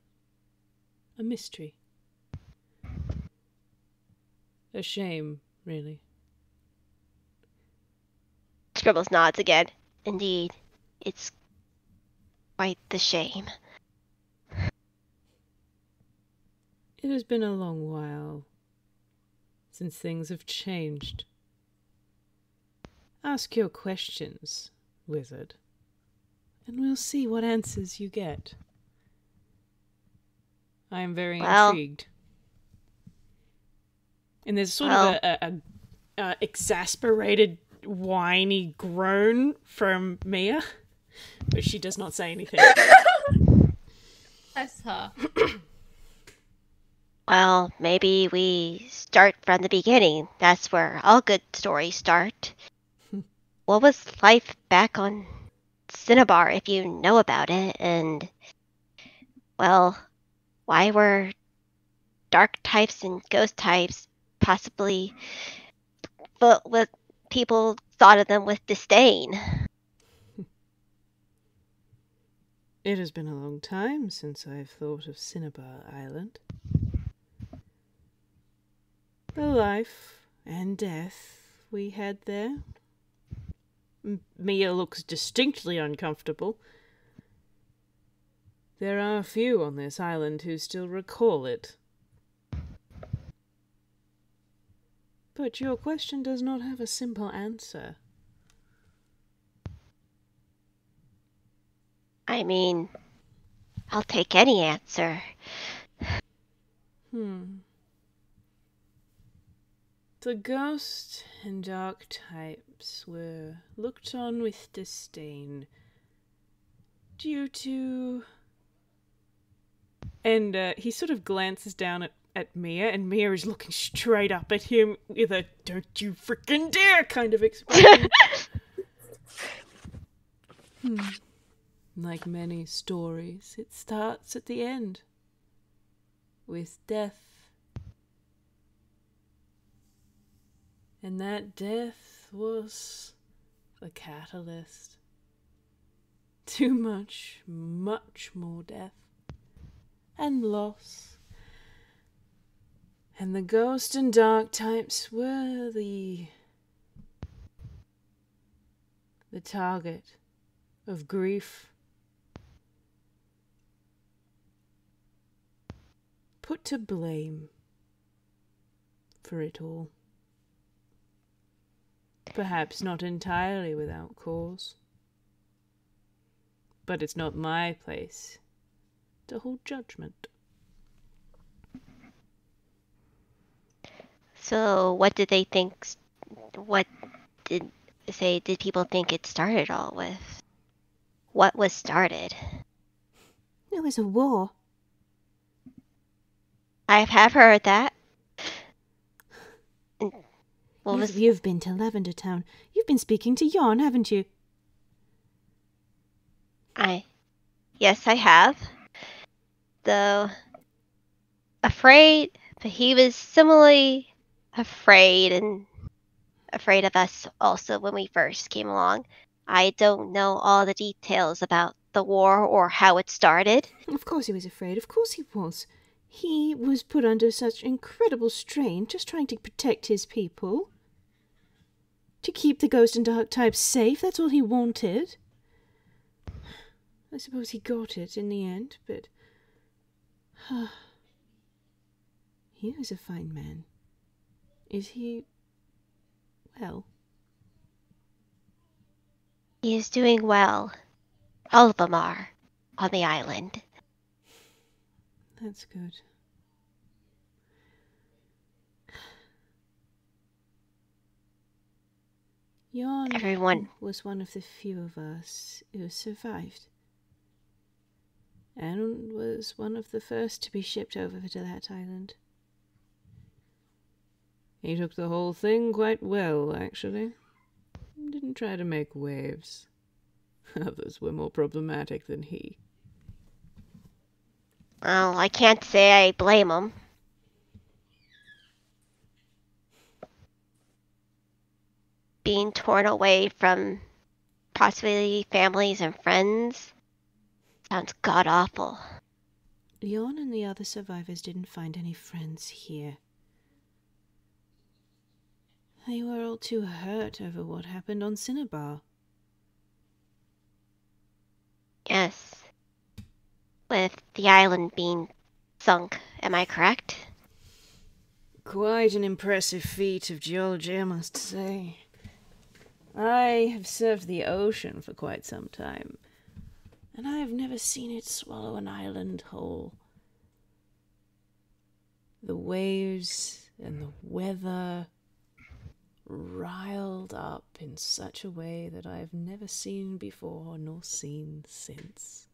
A mystery. A shame, really. Scribbles nods again. Indeed, it's quite the shame. It has been a long while since things have changed. Ask your questions, wizard, and we'll see what answers you get. I am very well, intrigued. And there's sort well, of a, a, a, a exasperated... whiny groan from Mea, but she does not say anything. That's her. Well, maybe we start from the beginning. That's where all good stories start. What was life back on Cinnabar, if you know about it? And, well, why were dark types and ghost types possibly but with people thought of them with disdain? It has been a long time since I've thought of Cinnabar Island. The life and death we had there. Mea looks distinctly uncomfortable. There are a few on this island who still recall it. But your question does not have a simple answer. I mean, I'll take any answer. Hmm. The ghost and dark types were looked on with disdain due to... And uh, he sort of glances down at at Mea, and Mea is looking straight up at him with a "don't you frickin' dare" kind of expression. hmm. Like many stories, it starts at the end. With death. And that death was a catalyst. Too much, much more death. And loss. And the ghost and dark types were the... the target of grief. Put to blame for it all. Perhaps not entirely without cause. But it's not my place to hold judgment. So, what did they think, what did, say, did people think it started all with? What was started? It was a war. I have heard that. What you've, was... you've been to Lavender Town. You've been speaking to Yon, haven't you? I, yes, I have. Though, afraid, but he was similarly... afraid and afraid of us also when we first came along. I don't know all the details about the war or how it started. Of course he was afraid. Of course he was. He was put under such incredible strain just trying to protect his people. To keep the ghost and dark types safe. That's all he wanted. I suppose he got it in the end, but... he was a fine man. Is he... well? He is doing well. All of them are. On the island. That's good. Yon Everyone. was one of the few of us who survived. and was one of the first to be shipped over to that island. He took the whole thing quite well, actually. Didn't try to make waves. Others were more problematic than he. Well, I can't say I blame him. Being torn away from possibly families and friends sounds god-awful. Yon and the other survivors didn't find any friends here. They were all too hurt over what happened on Cinnabar. Yes. With the island being sunk, am I correct? Quite an impressive feat of geology, I must say. I have surfed the ocean for quite some time, and I have never seen it swallow an island whole. The waves and the weather riled up in such a way that I have never seen before nor seen since.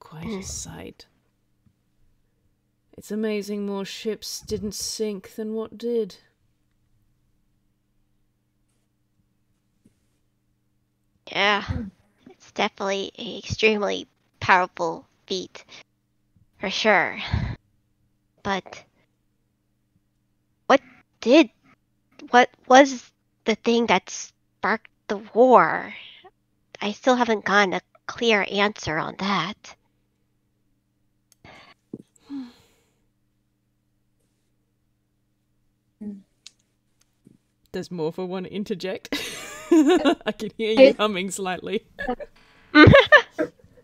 Quite a sight. It's amazing more ships didn't sink than what did. Yeah, it's definitely an extremely powerful feat, for sure. But what did, what was the thing that sparked the war? I still haven't gotten a clear answer on that. Does Morpha want to interject? I can hear you humming slightly.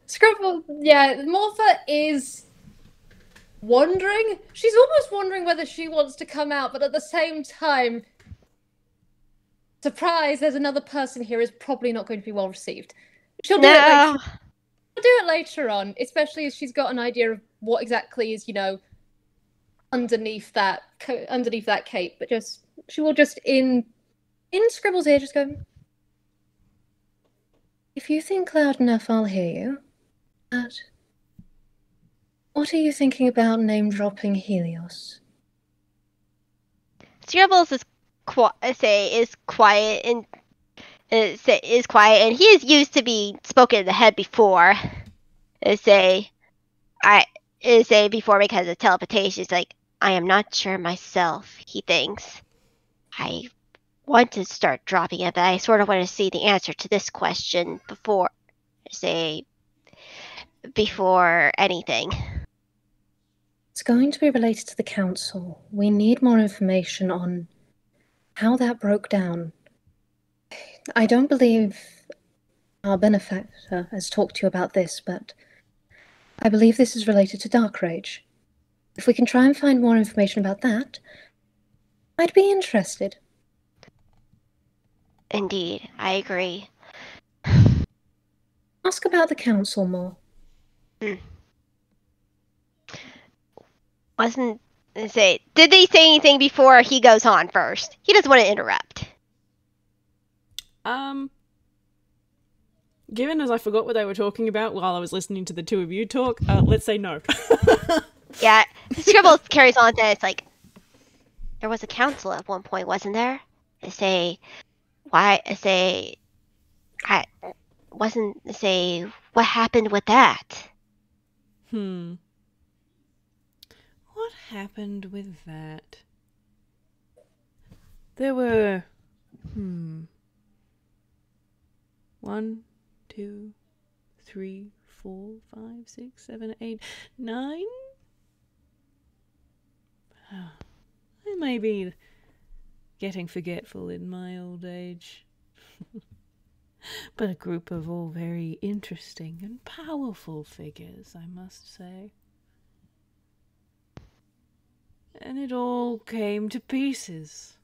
Scribble, yeah, Morpha is wondering. She's almost wondering whether she wants to come out, but at the same time, surprise, there's another person here is probably not going to be well received. She'll do, no. it, later. She'll do it later on, especially as she's got an idea of what exactly is, you know, underneath that, underneath that cape, but just... She will just, in in Scribble's ear, just go, if you think loud enough, I'll hear you. But what are you thinking about name-dropping Helios? Scribbles is, qu say, is quiet and uh, say, is quiet, and he is used to be spoken in the head before. Uh, say, I uh, say before because of teleportation. It's like, I am not sure myself, he thinks. I want to start dropping it, but I sort of want to see the answer to this question before, say, before anything. It's going to be related to the council. We need more information on how that broke down. I don't believe our benefactor has talked to you about this, but I believe this is related to Dark Rage. If we can try and find more information about that, I'd be interested. Indeed, I agree. Ask about the council more. Mm. Wasn't say? Did they say anything before he goes on first? He doesn't want to interrupt. Um. Given as I forgot what they were talking about while I was listening to the two of you talk, uh, let's say no. Yeah, Scribbles carries on that it's like. There was a council at one point, wasn't there? I say, why? I say, I wasn't. I say, what happened with that? Hmm. What happened with that? There were, hmm, one, two, three, four, five, six, seven, eight, nine. Oh. I may be getting forgetful in my old age, but a group of all very interesting and powerful figures, I must say. And it all came to pieces.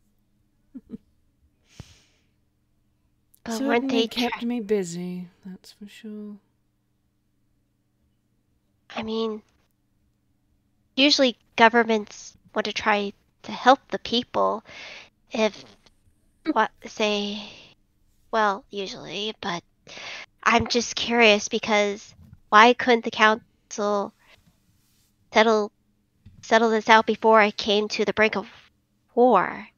But weren't they kept me busy, that's for sure. I mean, usually governments want to try to help the people, if what say, well, usually, but I'm just curious because Why couldn't the council settle settle this out before I came to the brink of war?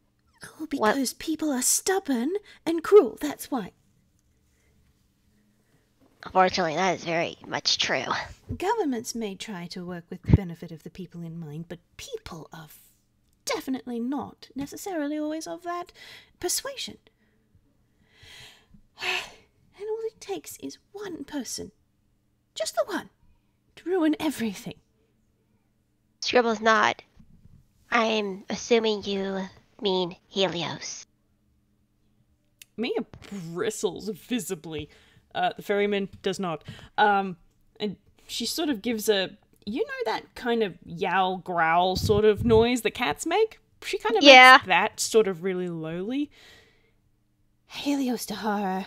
Oh, because what? people are stubborn and cruel, that's why. Unfortunately, that is very much true. Governments may try to work with the benefit of the people in mind, but people are definitely not necessarily always of that persuasion. And all it takes is one person, just the one, to ruin everything. Scribble's not. I'm assuming you mean Helios. Mea bristles visibly. Uh, the ferryman does not. Um, and she sort of gives a, you know, that kind of yowl, growl sort of noise that cats make? She kind of yeah. makes that sort of really lowly. Helios Tahara.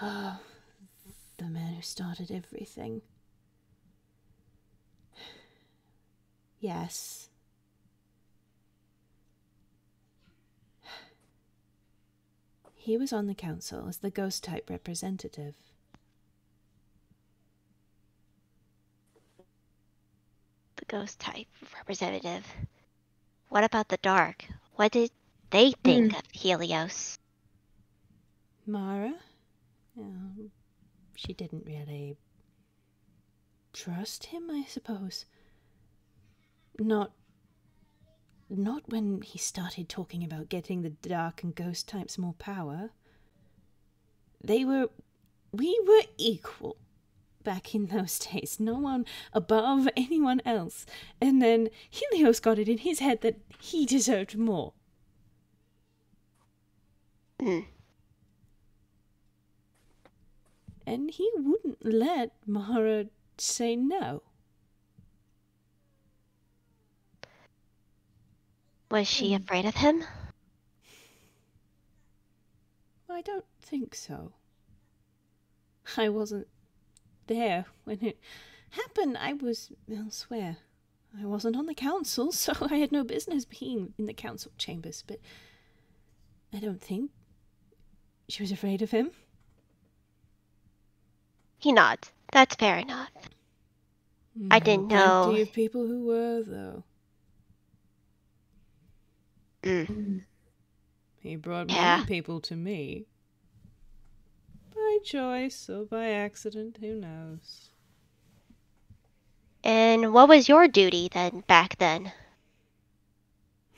Oh, the man who started everything. Yes. He was on the council as the ghost-type representative. The ghost-type representative. What about the dark? What did they think mm. of Helios? Mara? Um, she didn't really trust him, I suppose. Not... Not when he started talking about getting the dark and ghost types more power. They were... We were equal back in those days. No one above anyone else. And then Helios got it in his head that he deserved more. Mm. And he wouldn't let Mahara say no. Was she afraid of him? I don't think so. I wasn't there when it happened. I was elsewhere. I wasn't on the council, so I had no business being in the council chambers, but I don't think she was afraid of him. He nods. That's fair enough. No, I didn't know. Plenty of people who were, though. Mm. He brought yeah. many people to me. By choice or by accident, who knows. And what was your duty then, back then?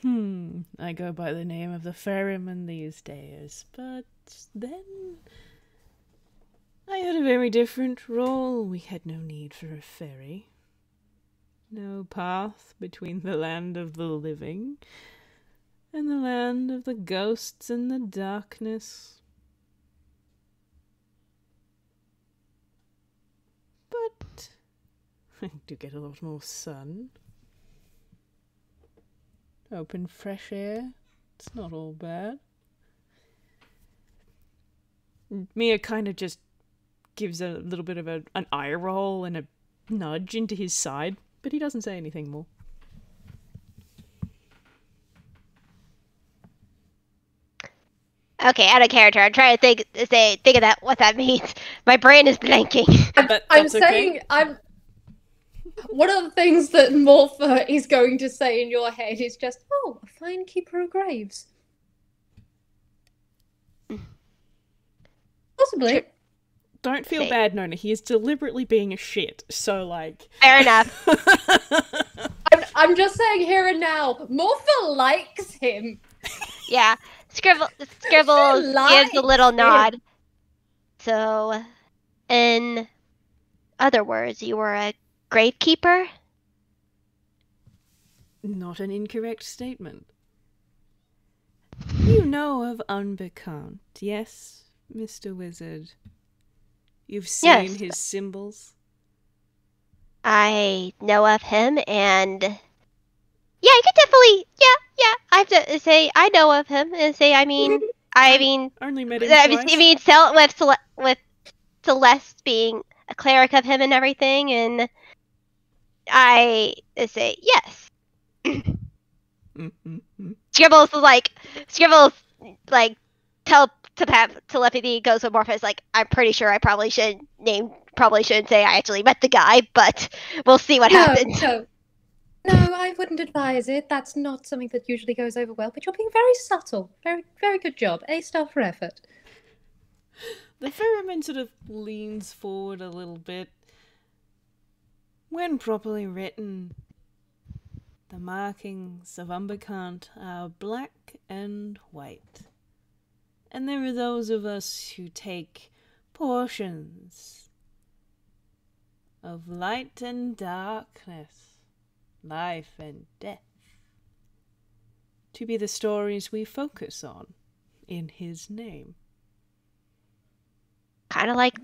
Hmm, I go by the name of the ferryman these days, but then I had a very different role. We had no need for a ferry. No path between the land of the living in the land of the ghosts and the darkness. But I do get a lot more sun. Open fresh air. It's not all bad. Mea kind of just gives a little bit of a, an eye roll and a nudge into his side, but he doesn't say anything more. Okay, out of character. I'm trying to think, say, think of that. What that means. My brain is blanking. That, I'm saying, okay. I'm. One of the things that Morpha is going to say in your head is just, "Oh, a fine keeper of graves." Possibly. Don't feel Wait. bad, Nona. He is deliberately being a shit. So, like, fair enough. I'm, I'm just saying, here and now, Morpha likes him. Yeah. Scribble, Scribbles gives a little nod. So, in other words, you were a gravekeeper? Not an incorrect statement. You know of Unbekannt, yes, Mister Wizard? You've seen yes. his symbols? I know of him, and... Yeah, I could definitely, yeah, yeah. I have to say I know of him and say I mean, I mean, only met him I mean, I mean, Cel with Cel with Celeste being a cleric of him and everything, and I say yes. Mm -hmm. Scribbles like Scribbles like tell to have telepathy goes with Morpha is like, I'm pretty sure I probably should name, probably shouldn't say I actually met the guy, but we'll see what no, happens. No. no, I wouldn't advise it. That's not something that usually goes over well, but you're being very subtle. Very, very good job. A star for effort. The ferryman sort of leans forward a little bit. When properly written, the markings of Unbekannt are black and white. And there are those of us who take portions of light and darkness, life and death, to be the stories we focus on in his name. Kind of like,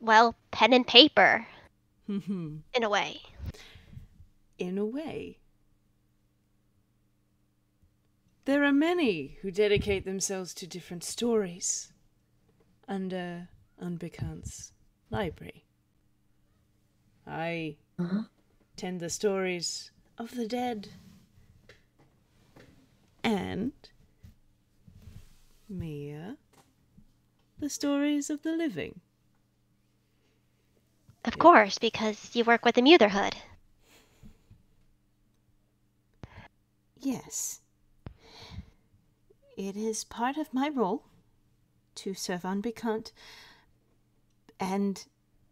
well, pen and paper. In a way. In a way. There are many who dedicate themselves to different stories under Unbekannt's library. I uh-huh. tend the stories of the dead and Mea, the stories of the living. Of course, because you work with the Mutherhood. Yes. It is part of my role to serve Unbekannt and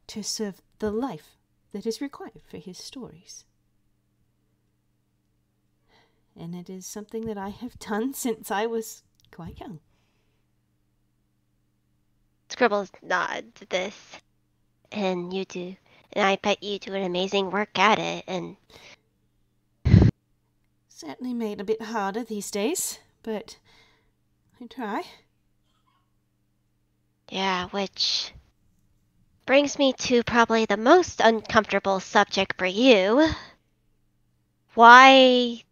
to serve the life that is required for his stories. And it is something that I have done since I was quite young. Scribbles nods to this. And you do. And I bet you do an amazing work at it, and... Certainly made a bit harder these days, but I try. Yeah, which brings me to probably the most uncomfortable subject for you. Why...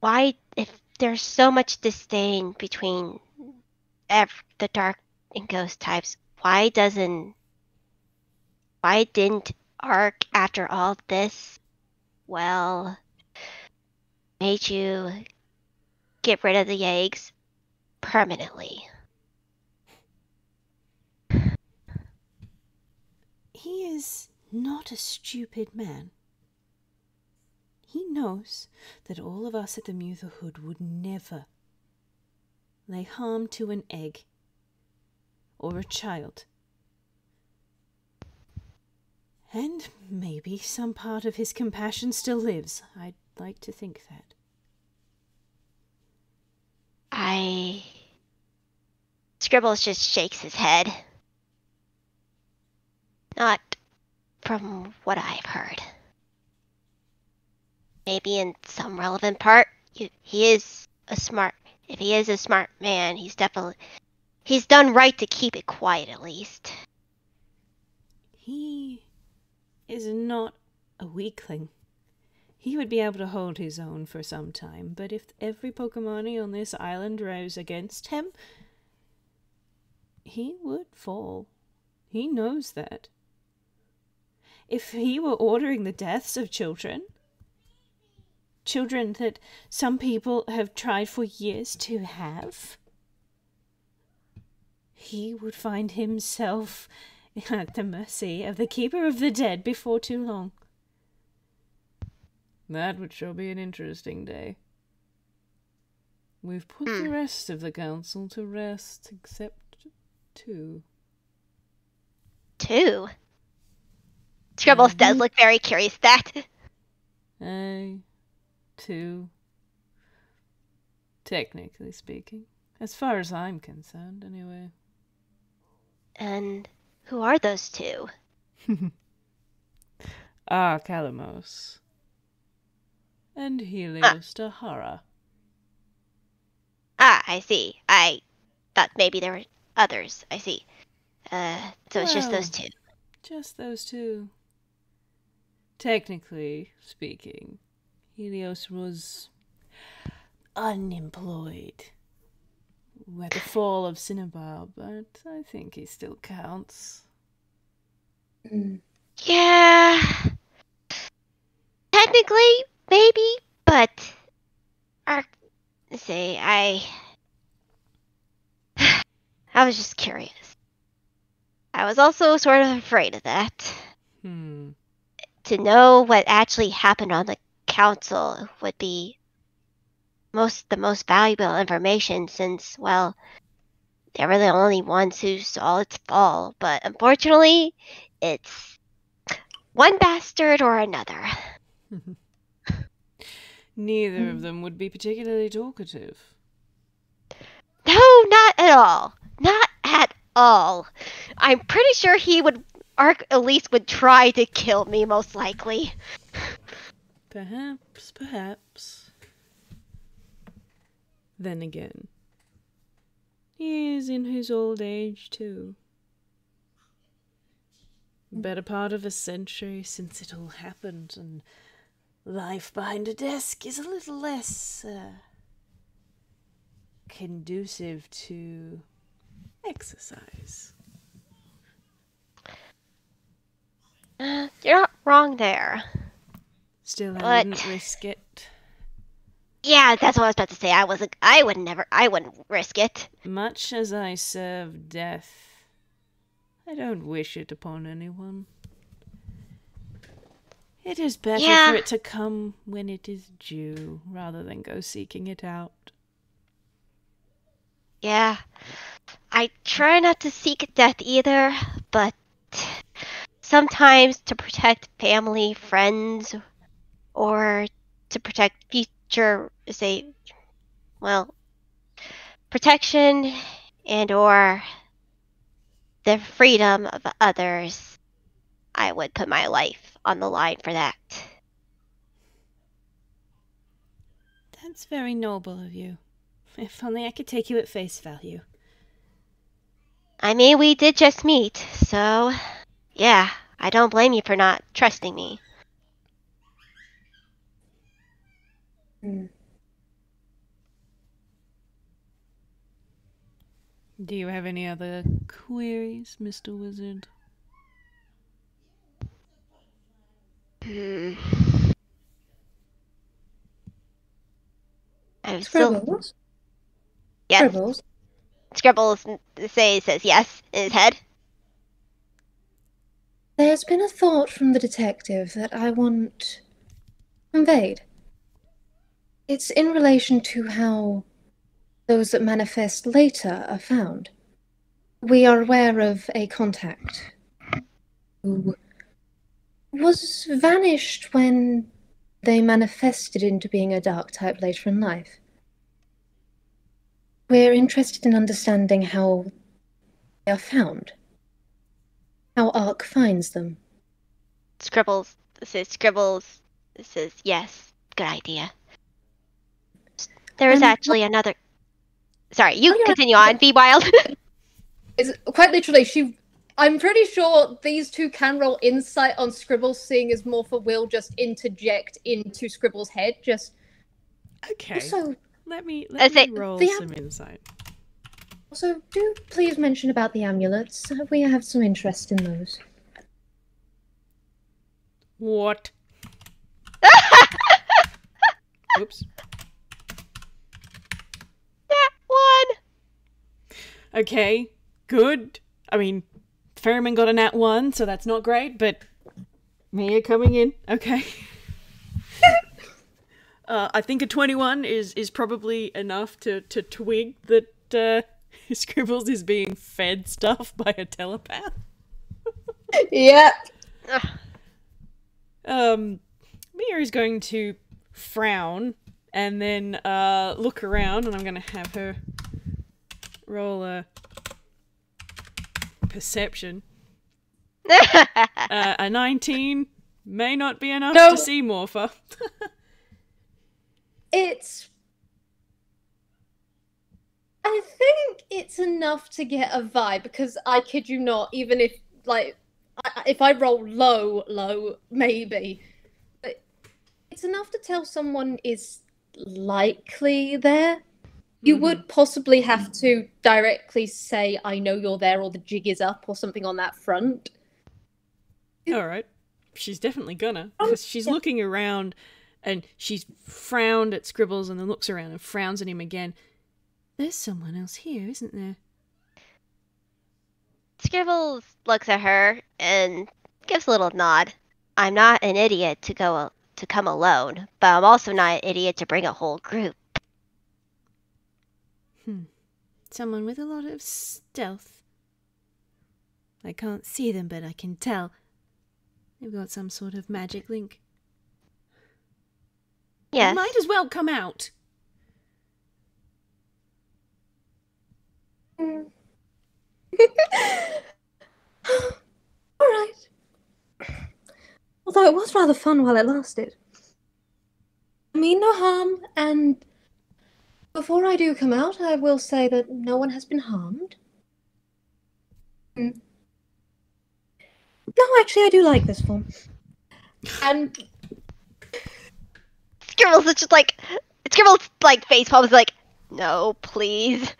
Why, if there's so much disdain between ev the dark and ghost types, why doesn't... Why didn't Ark, after all this, well, made you get rid of the eggs permanently? He is not a stupid man. He knows that all of us at the Mutherhood would never lay harm to an egg or a child. And maybe some part of his compassion still lives. I'd like to think that. I... Scribbles just shakes his head. Not from what I've heard. Maybe in some relevant part, you, he is a smart... If he is a smart man, he's definitely... He's done right to keep it quiet, at least. He... is not a weakling. He would be able to hold his own for some time, but if every Pokemon on this island rose against him, he would fall. He knows that. If he were ordering the deaths of children, children that some people have tried for years to have, he would find himself at the mercy of the Keeper of the Dead before too long. That would sure be an interesting day. We've put the rest of the council to rest, except two. Two? Scribbles mm-hmm. does look very curious that. A, two. Technically speaking. As far as I'm concerned, anyway. And... who are those two? Ah, Calamos. And Helios Tahara. Ah, I see. I thought maybe there were others. I see. Uh, so well, it's just those two. Just those two. Technically speaking, Helios was unemployed at the fall of Cinnabar, but I think he still counts. Yeah. Technically, maybe, but... Our, say, I... I was just curious. I was also sort of afraid of that. Hmm. To know what actually happened on the council would be most the most valuable information since, well, they were the only ones who saw its fall. But unfortunately, it's one bastard or another. Neither mm. of them would be particularly talkative. No, not at all. Not at all. I'm pretty sure he would... Arc at least would try to kill me, most likely. Perhaps, perhaps. Then again, he is in his old age, too. Better part of a century since it all happened, and life behind a desk is a little less uh, conducive to exercise. Uh, you're not wrong there. Still, I but... wouldn't risk it. Yeah, that's what I was about to say. I wasn't. I would never. I wouldn't risk it. Much as I serve death, I don't wish it upon anyone. It is better yeah. for it to come when it is due, rather than go seeking it out. Yeah, I try not to seek death either, but. Sometimes to protect family, friends, or to protect future, say, well, protection and or the freedom of others, I would put my life on the line for that. That's very noble of you. If only I could take you at face value. I mean, we did just meet, so... Yeah, I don't blame you for not trusting me. Mm. Do you have any other queries, Mister Wizard? Mm. I'm Scribbles? Still... Yes. Scribbles? Scribbles say, says yes in his head. There's been a thought from the detective that I want conveyed. It's in relation to how those that manifest later are found. We are aware of a contact who was vanished when they manifested into being a dark type later in life. We're interested in understanding how they are found. How Ark finds them. Scribbles says Scribbles says yes. Good idea. There is um, actually another. Sorry, you continue on. Be wild. It's quite literally. She. I'm pretty sure these two can roll insight on Scribbles, seeing as Morpha will just interject into Scribbles' head. Just. Okay. Also, let me let me roll some insight. Also, do please mention about the amulets. We have some interest in those. What? Oops. That one! Okay, good. I mean, Ferryman got a nat one, so that's not great, but... Mea coming in. Okay. uh, I think a twenty-one is, is probably enough to, to twig that... Uh, Scribbles is being fed stuff by a telepath. Yep. Um, Mea is going to frown and then uh, look around, and I'm going to have her roll a perception. uh, a nineteen may not be enough no. to see Morpha. It's... I think it's enough to get a vibe, because I kid you not, even if, like, I, if I roll low, low, maybe, but it's enough to tell someone is likely there. You mm-hmm. would possibly have to directly say, I know you're there, or the jig is up, or something on that front. All right. She's definitely gonna, because she's yeah. looking around, and she's frowned at Scribbles, and then looks around and frowns at him again. There's someone else here, isn't there? Scribbles looks at her and gives a little nod. I'm not an idiot to go to come alone, but I'm also not an idiot to bring a whole group. Hmm. Someone with a lot of stealth. I can't see them, but I can tell. They've got some sort of magic link. Yes. They might as well come out. Mm. Alright. Although it was rather fun while it lasted. I mean no harm, and before I do come out, I will say that no one has been harmed. Mm. No, actually, I do like this form. And Scribbles is just like, Scribbles like face palms like, no, please.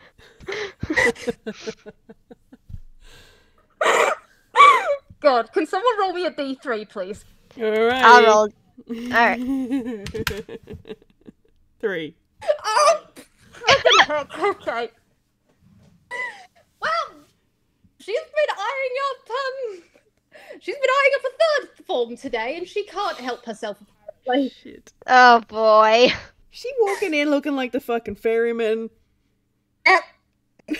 God, can someone roll me a D three, please? All right. I'll roll. All right. Three. Oh! Okay. Well, she's been eyeing up, um, she's been eyeing up a third form today, and she can't help herself, apparently. Shit. Oh, boy. She walking in looking like the fucking ferryman. Yep. When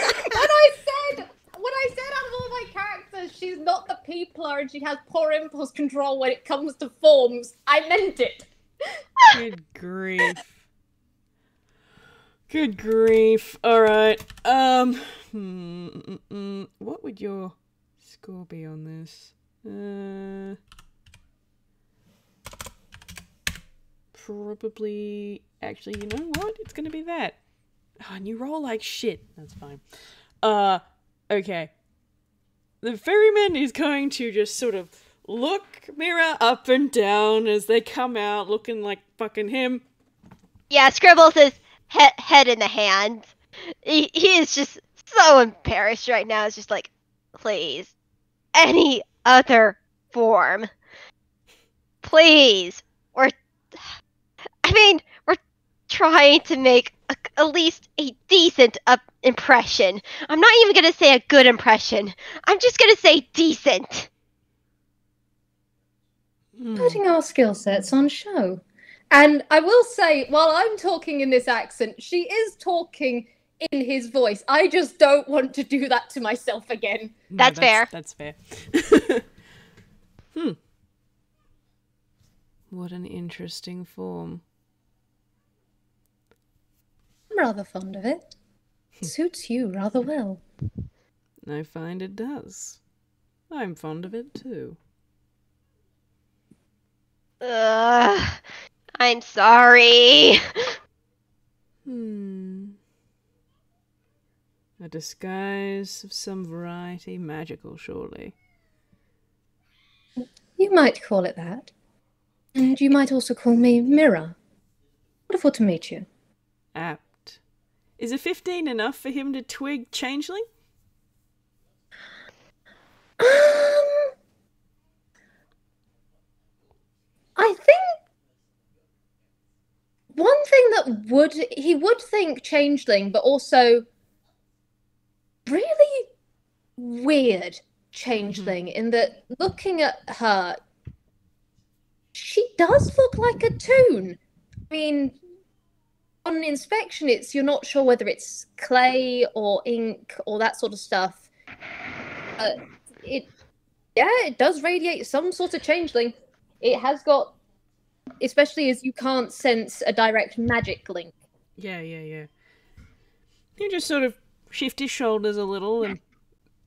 I said, when I said out of all my characters, she's not the peopler and she has poor impulse control when it comes to forms, I meant it. Good grief. Good grief. All right. Um, hmm, mm, mm. What would your score be on this? Uh, probably, actually, you know what? It's going to be that. Oh, and you roll like shit. That's fine. Uh, okay. The ferryman is going to just sort of look, mirror up and down as they come out looking like fucking him. Yeah, Scribbles is he head in the hand. He, he is just so embarrassed right now. It's just like, please, any other form. Please. We're, I mean, we're trying to make a, at least a decent uh, impression. I'm not even going to say a good impression. I'm just going to say decent. Mm. Putting our skill sets on show. And I will say, while I'm talking in this accent, she is talking in his voice. I just don't want to do that to myself again. No, that's, that's fair. That's fair. Hmm. What an interesting form. Rather fond of it. Suits you rather well. I find it does. I'm fond of it too. Ugh, I'm sorry. Hmm. A disguise of some variety, magical, surely. You might call it that. And you might also call me Mirror. Wonderful to meet you. App. Is a fifteen enough for him to twig changeling? Um, I think one thing that would, he would think changeling, but also really weird changeling, mm-hmm. in that looking at her, she does look like a toon. I mean... On inspection, it's you're not sure whether it's clay or ink or that sort of stuff. Uh, it, yeah, it does radiate some sort of changeling. It has got, especially as you can't sense a direct magic link. Yeah, yeah, yeah. You just sort of shift his shoulders a little and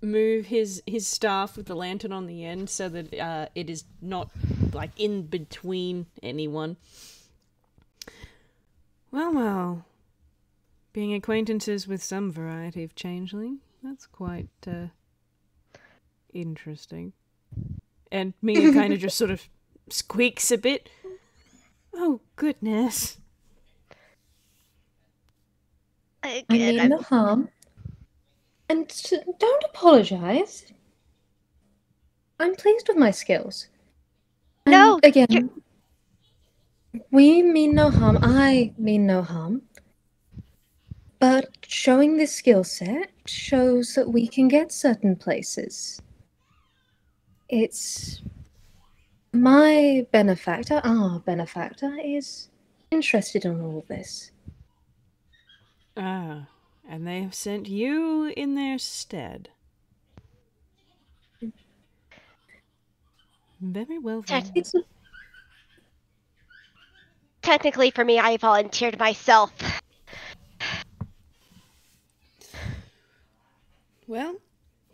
move his his staff with the lantern on the end so that uh, it is not like in between anyone. Well, well, being acquaintances with some variety of changeling, that's quite uh, interesting. And Mia kind of just sort of squeaks a bit. Oh, goodness. I mean I'm... no harm. And don't apologise. I'm pleased with my skills. And no, again... You're... We mean no harm. I mean no harm. But showing this skill set shows that we can get certain places. It's my benefactor, our benefactor, is interested in all this. Ah, and they have sent you in their stead. Very well. Technically, technically for me, I volunteered myself. Well,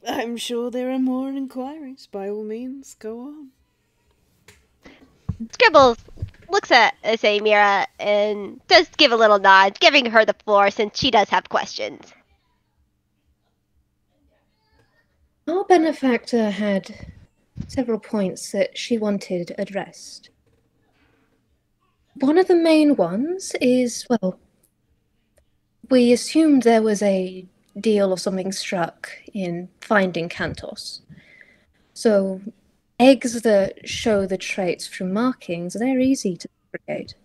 I'm sure there are more inquiries. By all means, go on. Scribbles looks at Samira and does give a little nod, giving her the floor since she does have questions. Our benefactor had several points that she wanted addressed. One of the main ones is, well, we assumed there was a deal or something struck in finding Kantos. So eggs that show the traits through markings, they're easy to create.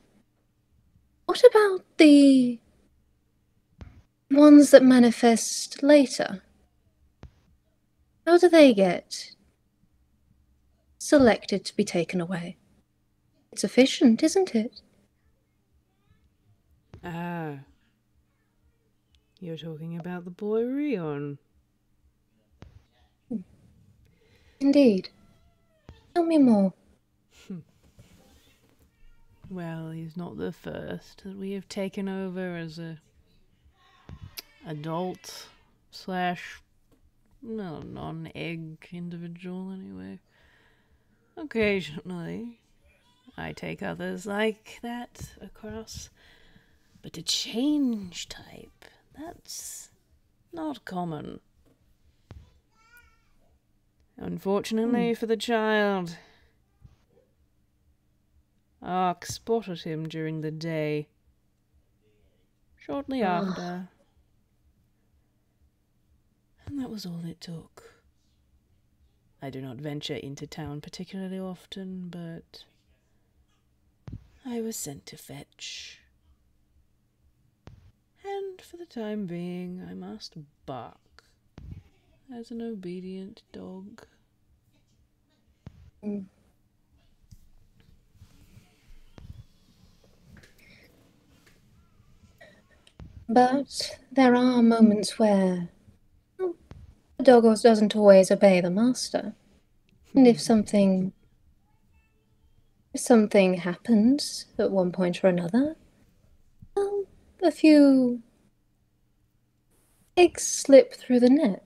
What about the ones that manifest later? How do they get selected to be taken away? It's efficient, isn't it? Ah. You're talking about the boy Rion. Indeed. Tell me more. Well, he's not the first that we have taken over as a adult slash no non-egg individual anyway. Occasionally, I take others like that across, but to change type, that's not common. Unfortunately mm. for the child, Ark spotted him during the day. Shortly oh. after. And that was all it took. I do not venture into town particularly often, but I was sent to fetch. And for the time being, I must bark as an obedient dog. Mm. But there are moments where well, the dog doesn't always obey the master. And if something, if something happens at one point or another, well, a few eggs slip through the net.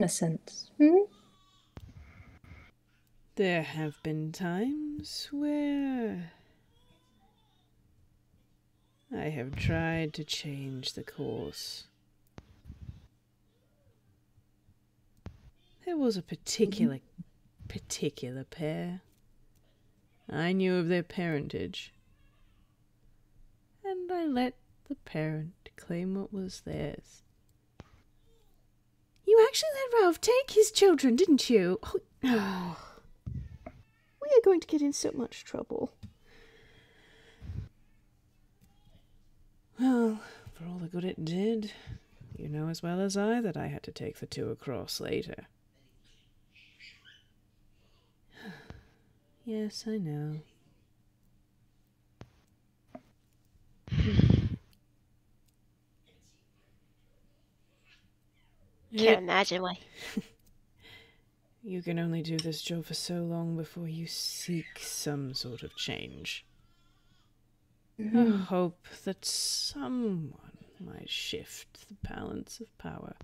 In a sense. Hmm? There have been times where I have tried to change the course. There was a particular, particular pair. I knew of their parentage, and I let the parent claim what was theirs. You actually let Ralph take his children, didn't you? Oh, oh. We are going to get in so much trouble. Well, for all the good it did, you know as well as I that I had to take the two across later. Yes, I know. Can't imagine why. You can only do this job for so long before you seek some sort of change. Mm-hmm. A hope that someone might shift the balance of power.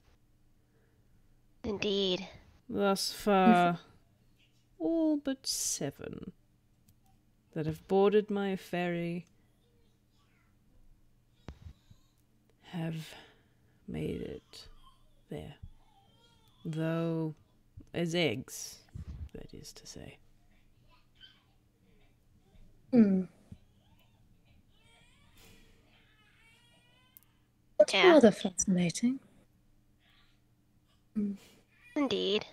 Indeed. Thus far, all but seven that have boarded my ferry have made it there. Though, as eggs, that is to say. Hmm. That's yeah. rather fascinating. Indeed.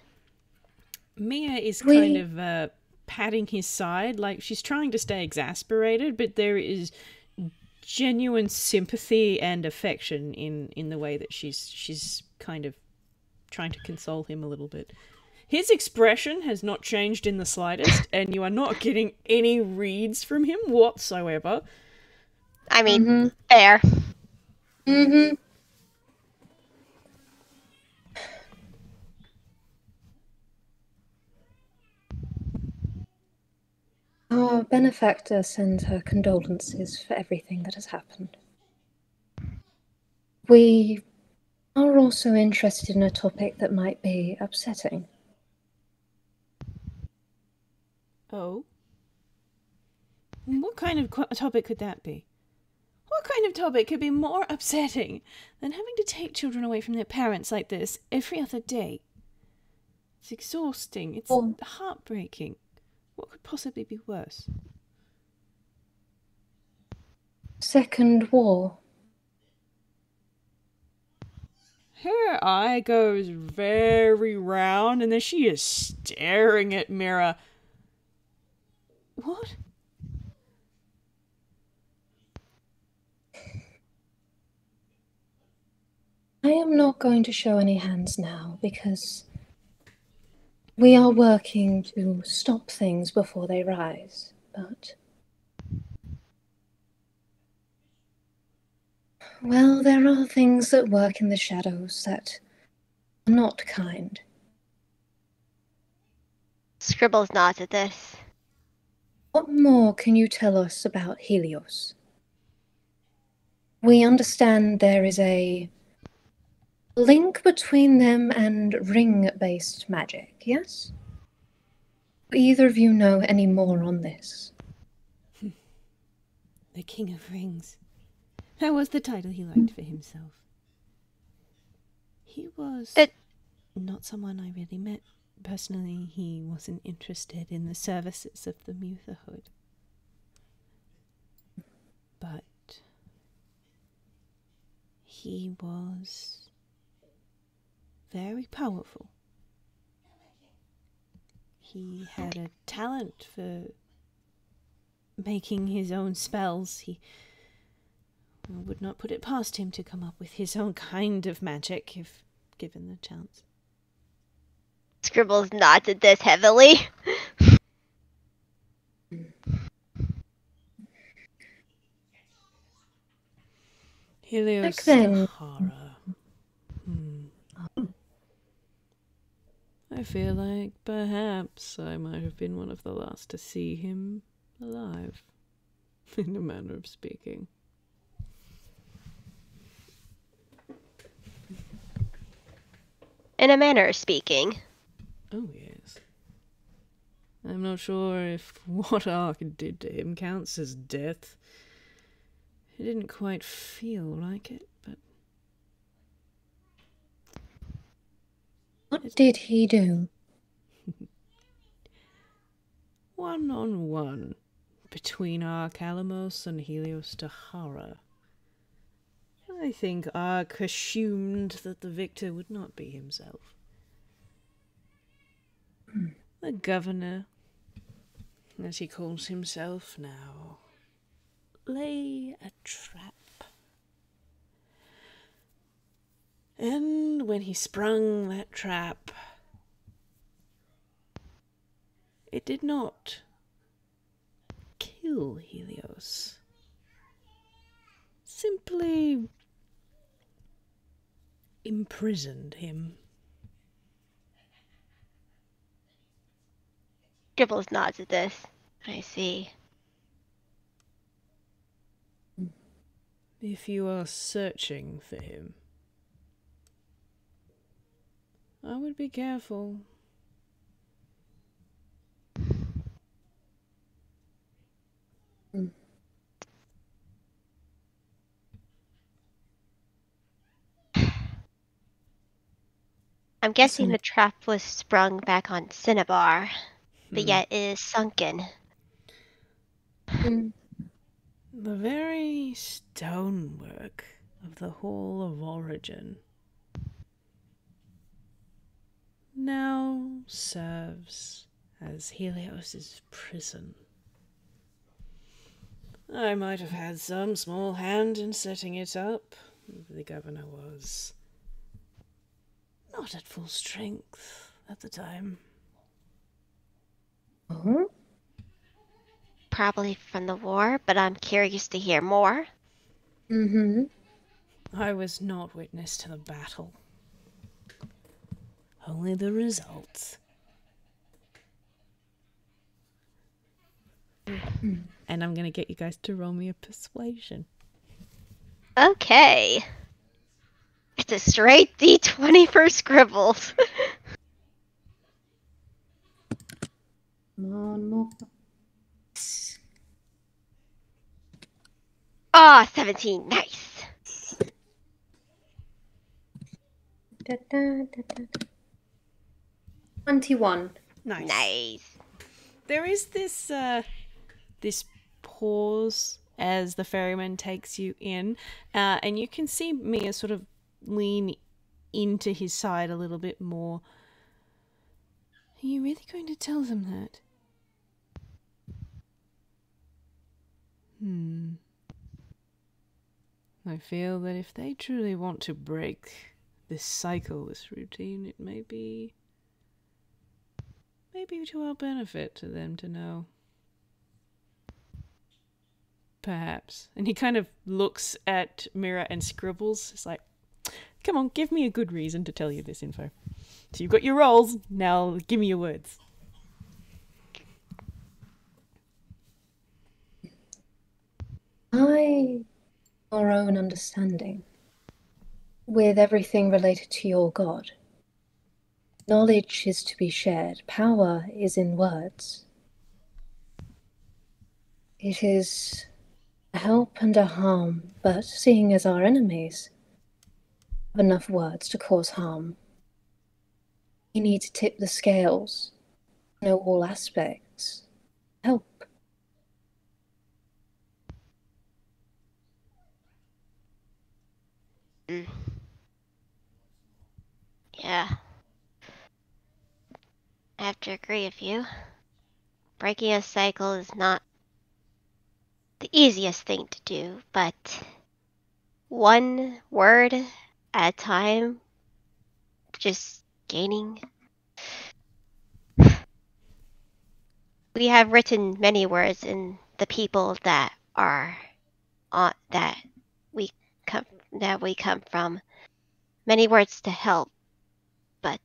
Mea is we... kind of uh, patting his side, like she's trying to stay exasperated, but there is genuine sympathy and affection in, in the way that she's she's kind of trying to console him a little bit. His expression has not changed in the slightest, and you are not getting any reads from him whatsoever. I mean, mm-hmm. fair. Mm-hmm. Our benefactor sends her condolences for everything that has happened. We are also interested in a topic that might be upsetting. Oh? What kind of topic could that be? What kind of topic could be more upsetting than having to take children away from their parents like this every other day? It's exhausting. It's oh. heartbreaking. What could possibly be worse? Second War. Her eye goes very round, and then she is staring at Mira. What? I am not going to show any hands now, because we are working to stop things before they rise, but... Well, there are things that work in the shadows that are not kind. Scribbles nods at this. What more can you tell us about Helios? We understand there is a link between them and ring-based magic, yes? Do either of you know any more on this? The King of Rings. That was the title he liked for himself. He was it... not someone I really met. Personally, he wasn't interested in the services of the Mutherhood. But he was very powerful. He had a talent for making his own spells. He would not put it past him to come up with his own kind of magic if given the chance. Scribbles nods at this heavily. Helios Tahara. Hmm. I feel like perhaps I might have been one of the last to see him alive, in a manner of speaking. In a manner of speaking. Oh, yes. I'm not sure if what Ark did to him counts as death. It didn't quite feel like it, but... What did he do? One-on-one between our Calamos and Helios Tahara. I think Ark assumed that the victor would not be himself. The governor, as he calls himself now, lay a trap. And when he sprung that trap, it did not kill Helios. Simply imprisoned him. Scribbles nods at this. I see. If you are searching for him, I would be careful. Mm. I'm guessing the trap was sprung back on Cinnabar, but mm. yet it is sunken. Mm. The very stonework of the Hall of Origin now serves as Helios's prison. I might have had some small hand in setting it up. The governor was not at full strength at the time. Mm-hmm. Probably from the war, but I'm curious to hear more. Mm-hmm. I was not witness to the battle. Only the results. Mm. And I'm going to get you guys to roll me a persuasion. Okay. It's a straight D twenty for Scribbles. Oh, seventeen. Nice. Da, da, da, da. twenty-one. Nice. Nice. There is this... Uh... this pause as the ferryman takes you in, uh, and you can see Mea sort of lean into his side a little bit more. Are you really going to tell them that? Hmm. I feel that if they truly want to break this cycle, this routine, it may be... maybe to our benefit to them to know. Perhaps. And he kind of looks at Mira and Scribbles. It's like, come on, give me a good reason to tell you this info. So you've got your roles, now give me your words. I, our own understanding, with everything related to your god, knowledge is to be shared, power is in words. It is... a help and a harm, but seeing as our enemies have enough words to cause harm, we need to tip the scales, know all aspects, help. Mm. Yeah. I have to agree with you. Breaking a cycle is not the easiest thing to do, but one word at a time, just gaining. We have written many words in the people that are on, that we come that we come from, many words to help, but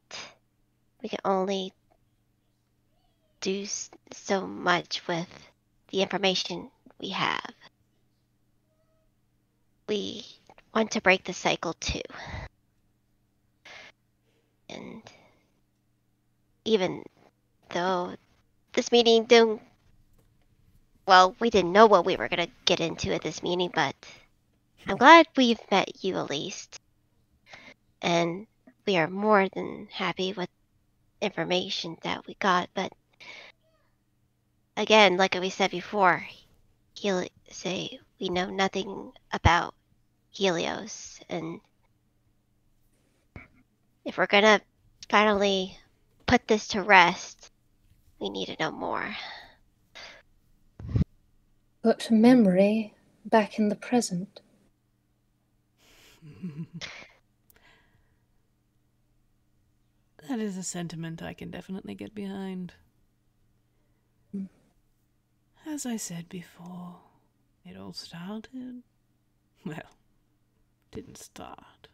we can only do so much with the information we have. We want to break the cycle too. And even though this meeting didn't, well, we didn't know what we were going to get into at this meeting, but I'm glad we've met you at least. And we are more than happy with information that we got, but again, like we said before, he'll say we know nothing about Helios, and if we're gonna finally put this to rest, we need to know more. Put memory back in the present. That is a sentiment I can definitely get behind. As I said before, it all started, well, didn't start,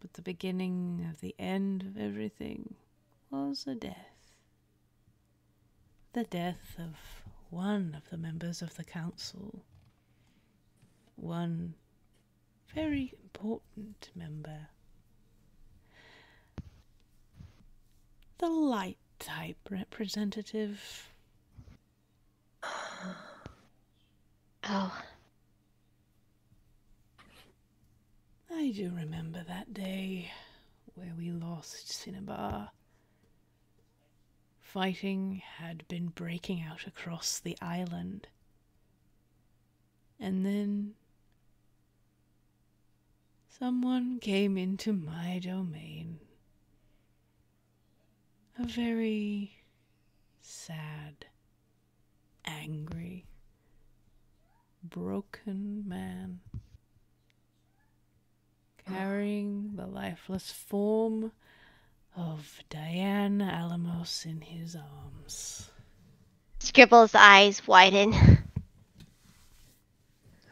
but the beginning of the end of everything was a death. The death of one of the members of the council, one very important member. The light type representative. Oh. I do remember that day where we lost Cinnabar. Fighting had been breaking out across the island. And then someone came into my domain. A very sad, angry, broken man. carrying the lifeless form of Diane Alamos in his arms. Scribble's eyes widen.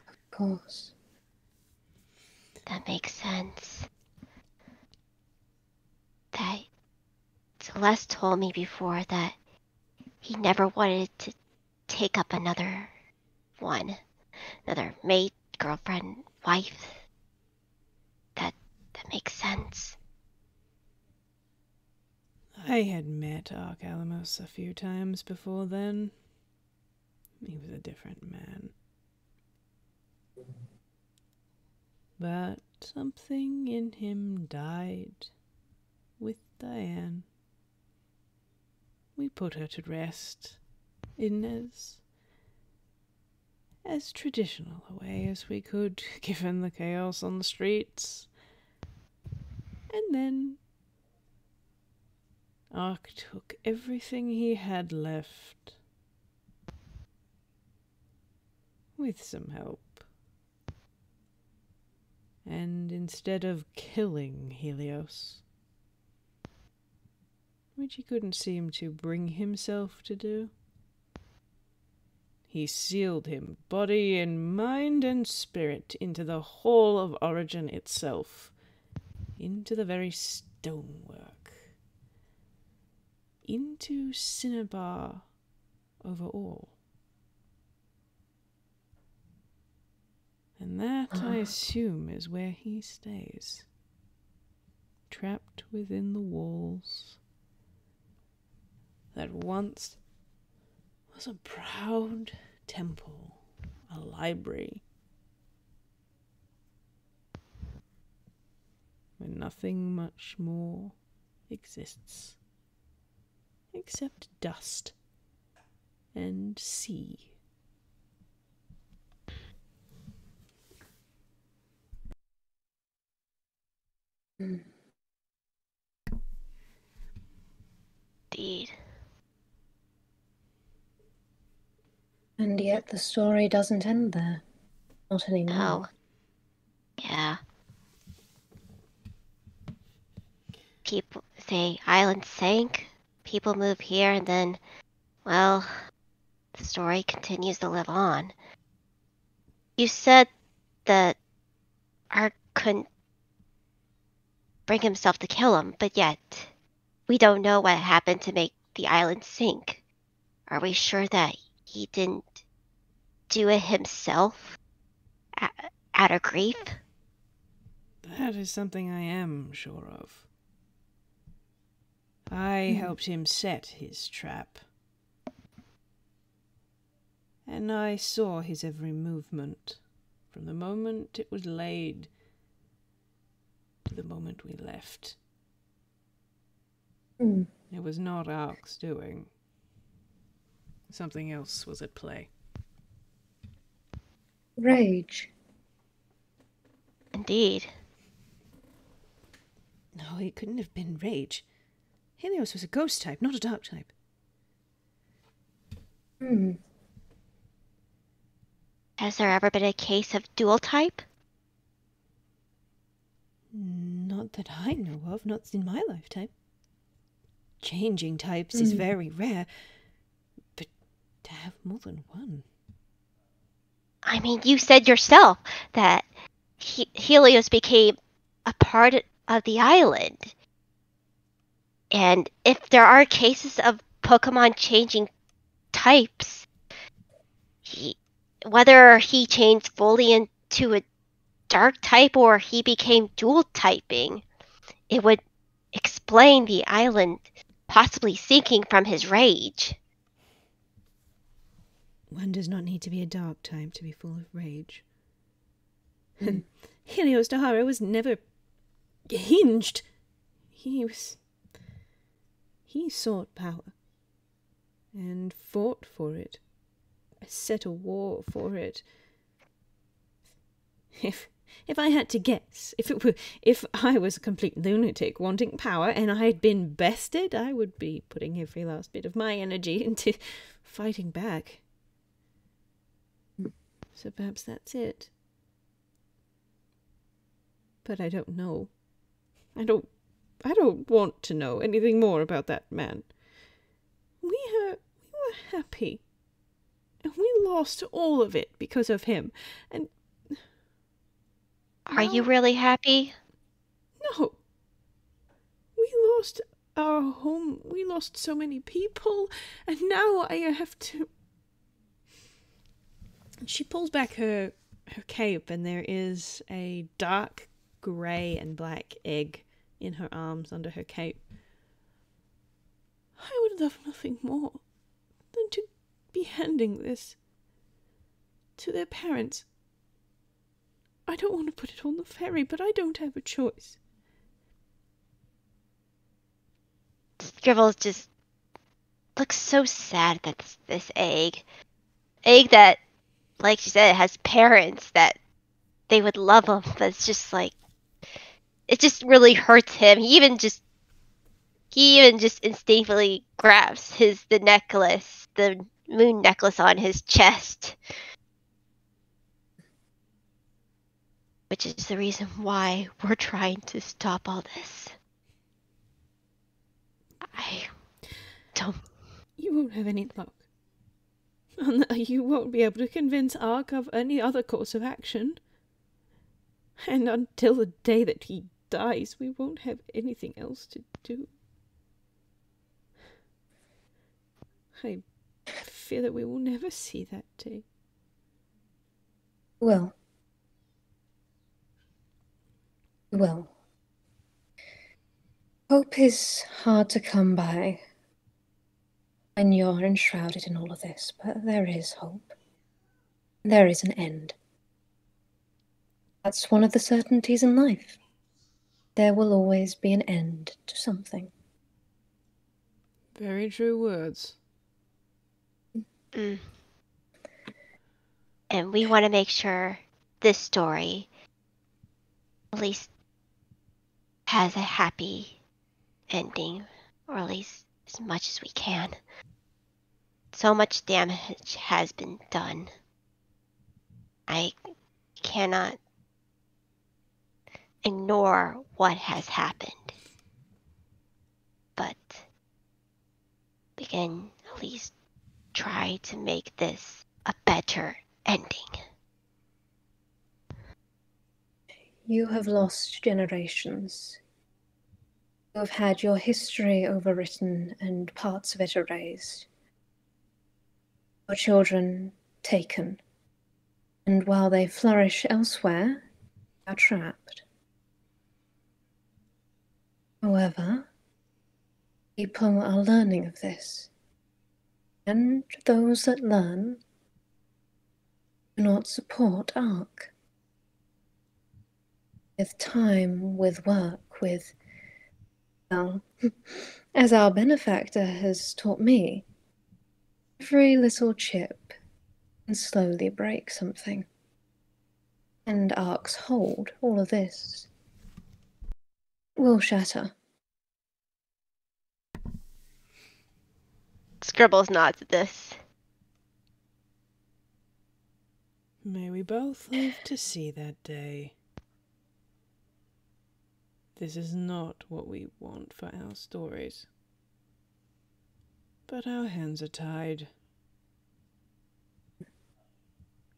Of course. That makes sense. That Celeste told me before that he never wanted to take up another one. Another mate, girlfriend, wife. That, that makes sense. I had met Calamos a few times before then. He was a different man. But something in him died with Diane. We put her to rest in as, as traditional a way as we could, given the chaos on the streets. And then Ark took everything he had left, with some help. And instead of killing Helios, which he couldn't seem to bring himself to do, he sealed him, body and mind and spirit, into the Hall of Origin itself, into the very stonework, into Cinnabar over all. And that, I assume, is where he stays. Trapped within the walls that once was a proud temple, a library, where nothing much more exists except dust and sea. Indeed. And yet the story doesn't end there. Not anymore. Oh. Yeah. People, the island sank, people move here, and then, well, the story continues to live on. You said that Ark couldn't bring himself to kill him, but yet we don't know what happened to make the island sink. Are we sure that he didn't do it himself out of grief? That is something I am sure of. I mm. helped him set his trap, and I saw his every movement from the moment it was laid the moment we left. Mm. It was not Ark's doing. Something else was at play. Rage. Indeed. No, it couldn't have been rage. Helios was a ghost type, not a dark type. Hmm. Has there ever been a case of dual type? Not that I know of, not in my lifetime. Changing types mm. is very rare, but to have more than one. I mean, you said yourself that he Helios became a part of the island. And if there are cases of Pokemon changing types, he, whether he changed fully into a dark type or he became dual typing, it would explain the island possibly sinking from his rage. One does not need to be a dark type to be full of rage. Mm. Helios Tahara was never hinged. He was... He sought power and fought for it. Set a war for it. If... If I had to guess, if it were, if I was a complete lunatic wanting power and I had been bested, I would be putting every last bit of my energy into fighting back. So perhaps that's it. but I don't know. I don't... I don't want to know anything more about that man. We, ha we were happy. And we lost all of it because of him. And... Are no. you really happy? No. We lost our home. We lost so many people. And now I have to... She pulls back her, her cape, and there is a dark grey and black egg in her arms under her cape. I would love nothing more than to be handing this to their parents. I don't want to put it on the ferry, but I don't have a choice. Scribbles just looks so sad that this, this egg, egg that, like she said, it has parents that they would love him, but it's just like, it just really hurts him. He even just, he even just instinctively grabs his, the necklace, the moon necklace on his chest. Which is the reason why we're trying to stop all this. I don't... You won't have any luck. You won't be able to convince Ark of any other course of action. And until the day that he dies, we won't have anything else to do. I fear that we will never see that day. Well. Well. Hope is hard to come by. And you're enshrouded in all of this, but there is hope. There is an end. That's one of the certainties in life. There will always be an end to something. Very true words. Mm. And we want to make sure this story at least has a happy ending, or at least as much as we can. So much damage has been done. I cannot ignore what has happened. But we can at least try to make this a better ending. You have lost generations. You have had your history overwritten and parts of it erased. Your children taken. And while they flourish elsewhere, they are trapped. However, people are learning of this. And those that learn do not support Ark. With time, with work, with... Well, as our benefactor has taught me, every little chip can slowly break something. And Ark's hold, all of this, will shatter. Scribbles nods at this. May we both live to see that day. This is not what we want for our stories. But our hands are tied.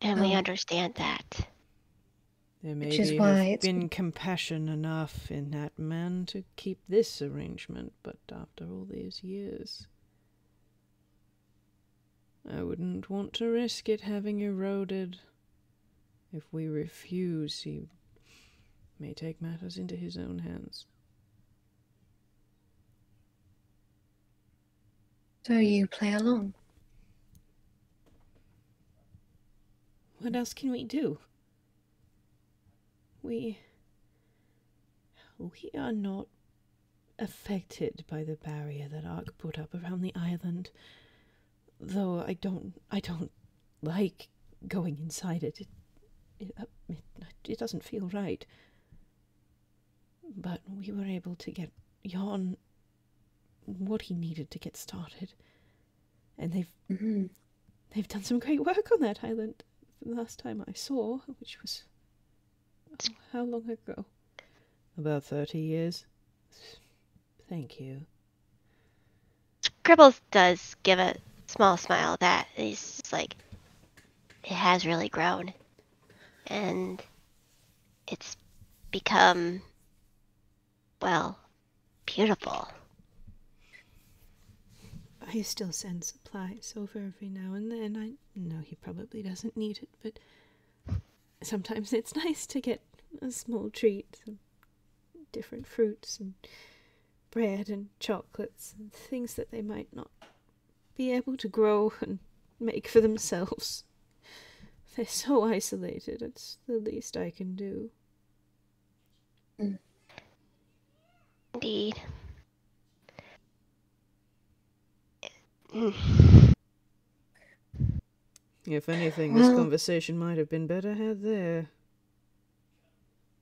And we understand that. There may have been compassion enough in that man to keep this arrangement, but after all these years, I wouldn't want to risk it having eroded. If we refuse, he may take matters into his own hands. So you play along. What else can we do? We... We are not affected by the barrier that Ark put up around the island. Though I don't... I don't like going inside it. It, it, it, it doesn't feel right. But we were able to get Yon what he needed to get started. And they've mm-hmm. they've done some great work on that island. The last time I saw, which was oh, how long ago? About thirty years. Thank you. Scribbles does give a small smile at that. He's just like, it has really grown. And it's become, well, beautiful. I still send supplies over every now and then. I know he probably doesn't need it, but sometimes it's nice to get a small treat, some different fruits and bread and chocolates and things that they might not be able to grow and make for themselves. They're so isolated, it's the least I can do. Mm. Indeed. If anything, this well, conversation might have been better had there.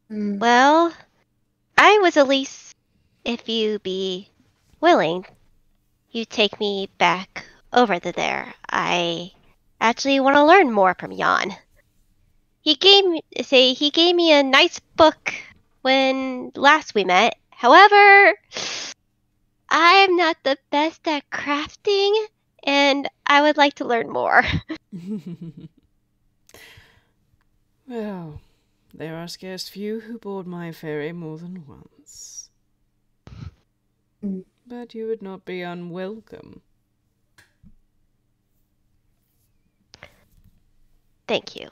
Well, I was at least, if you be willing, you take me back over to there. I actually want to learn more from Yon. He gave me, say, he gave me a nice book when last we met. However, I'm not the best at crafting, and I would like to learn more. Well, there are scarce few who board my ferry more than once. Mm. But you would not be unwelcome. Thank you.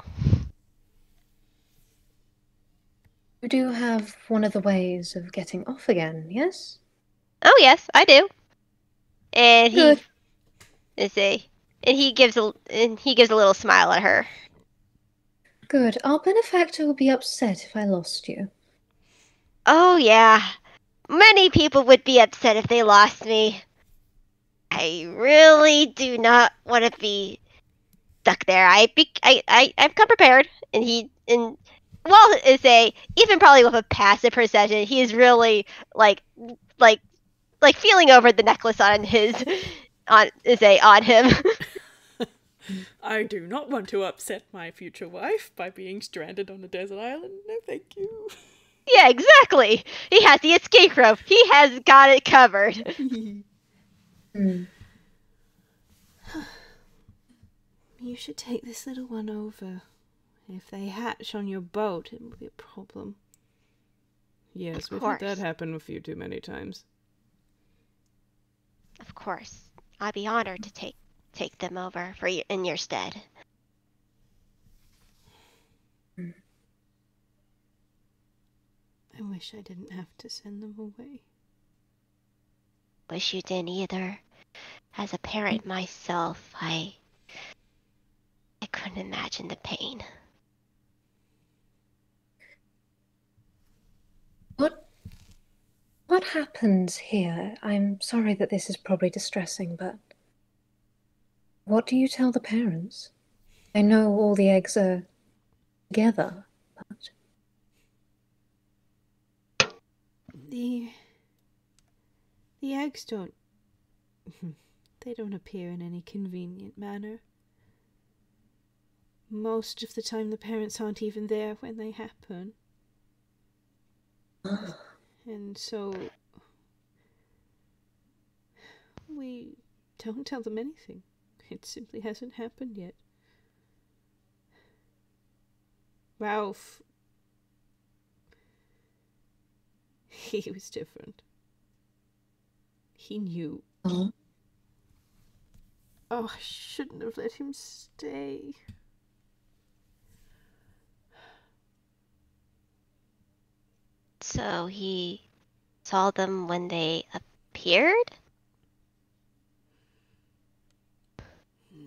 You do have one of the ways of getting off again, yes? Oh yes, I do. And he, Good. let's see, and he gives a and he gives a little smile at her. Good. Our benefactor would be upset if I lost you. Oh yeah, many people would be upset if they lost me. I really do not want to be stuck there. I be I I I've come prepared, and he and. Well, is a even probably with a passive perception, he is really like, like, like feeling over the necklace on his, on is a on him. I do not want to upset my future wife by being stranded on a desert island. No, thank you. Yeah, exactly. He has the escape rope. He has got it covered. Mm. You should take this little one over. If they hatch on your boat, it would be a problem. Yes, we've had that happen a few too many times. Of course. I'd be honored to take take them over for you, in your stead. I wish I didn't have to send them away. Wish you didn't either. As a parent myself, I... I couldn't imagine the pain. What, what happens here? I'm sorry that this is probably distressing, but what do you tell the parents? I know all the eggs are together, but... The... The eggs don't... They don't appear in any convenient manner. Most of the time the parents aren't even there when they happen. And so we don't tell them anything. It simply hasn't happened yet. Ralph, he was different. He knew. Oh, I shouldn't have let him stay. So he saw them when they appeared?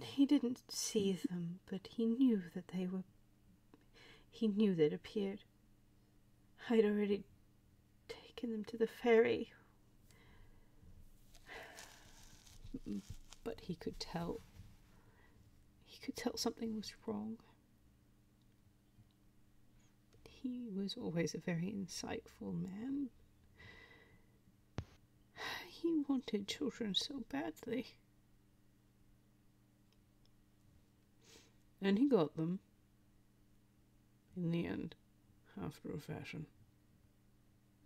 He didn't see them, but he knew that they were... He knew they'd appeared. I'd already taken them to the ferry. But he could tell. He could tell something was wrong. He was always a very insightful man. He wanted children so badly. And he got them. In the end, after a fashion.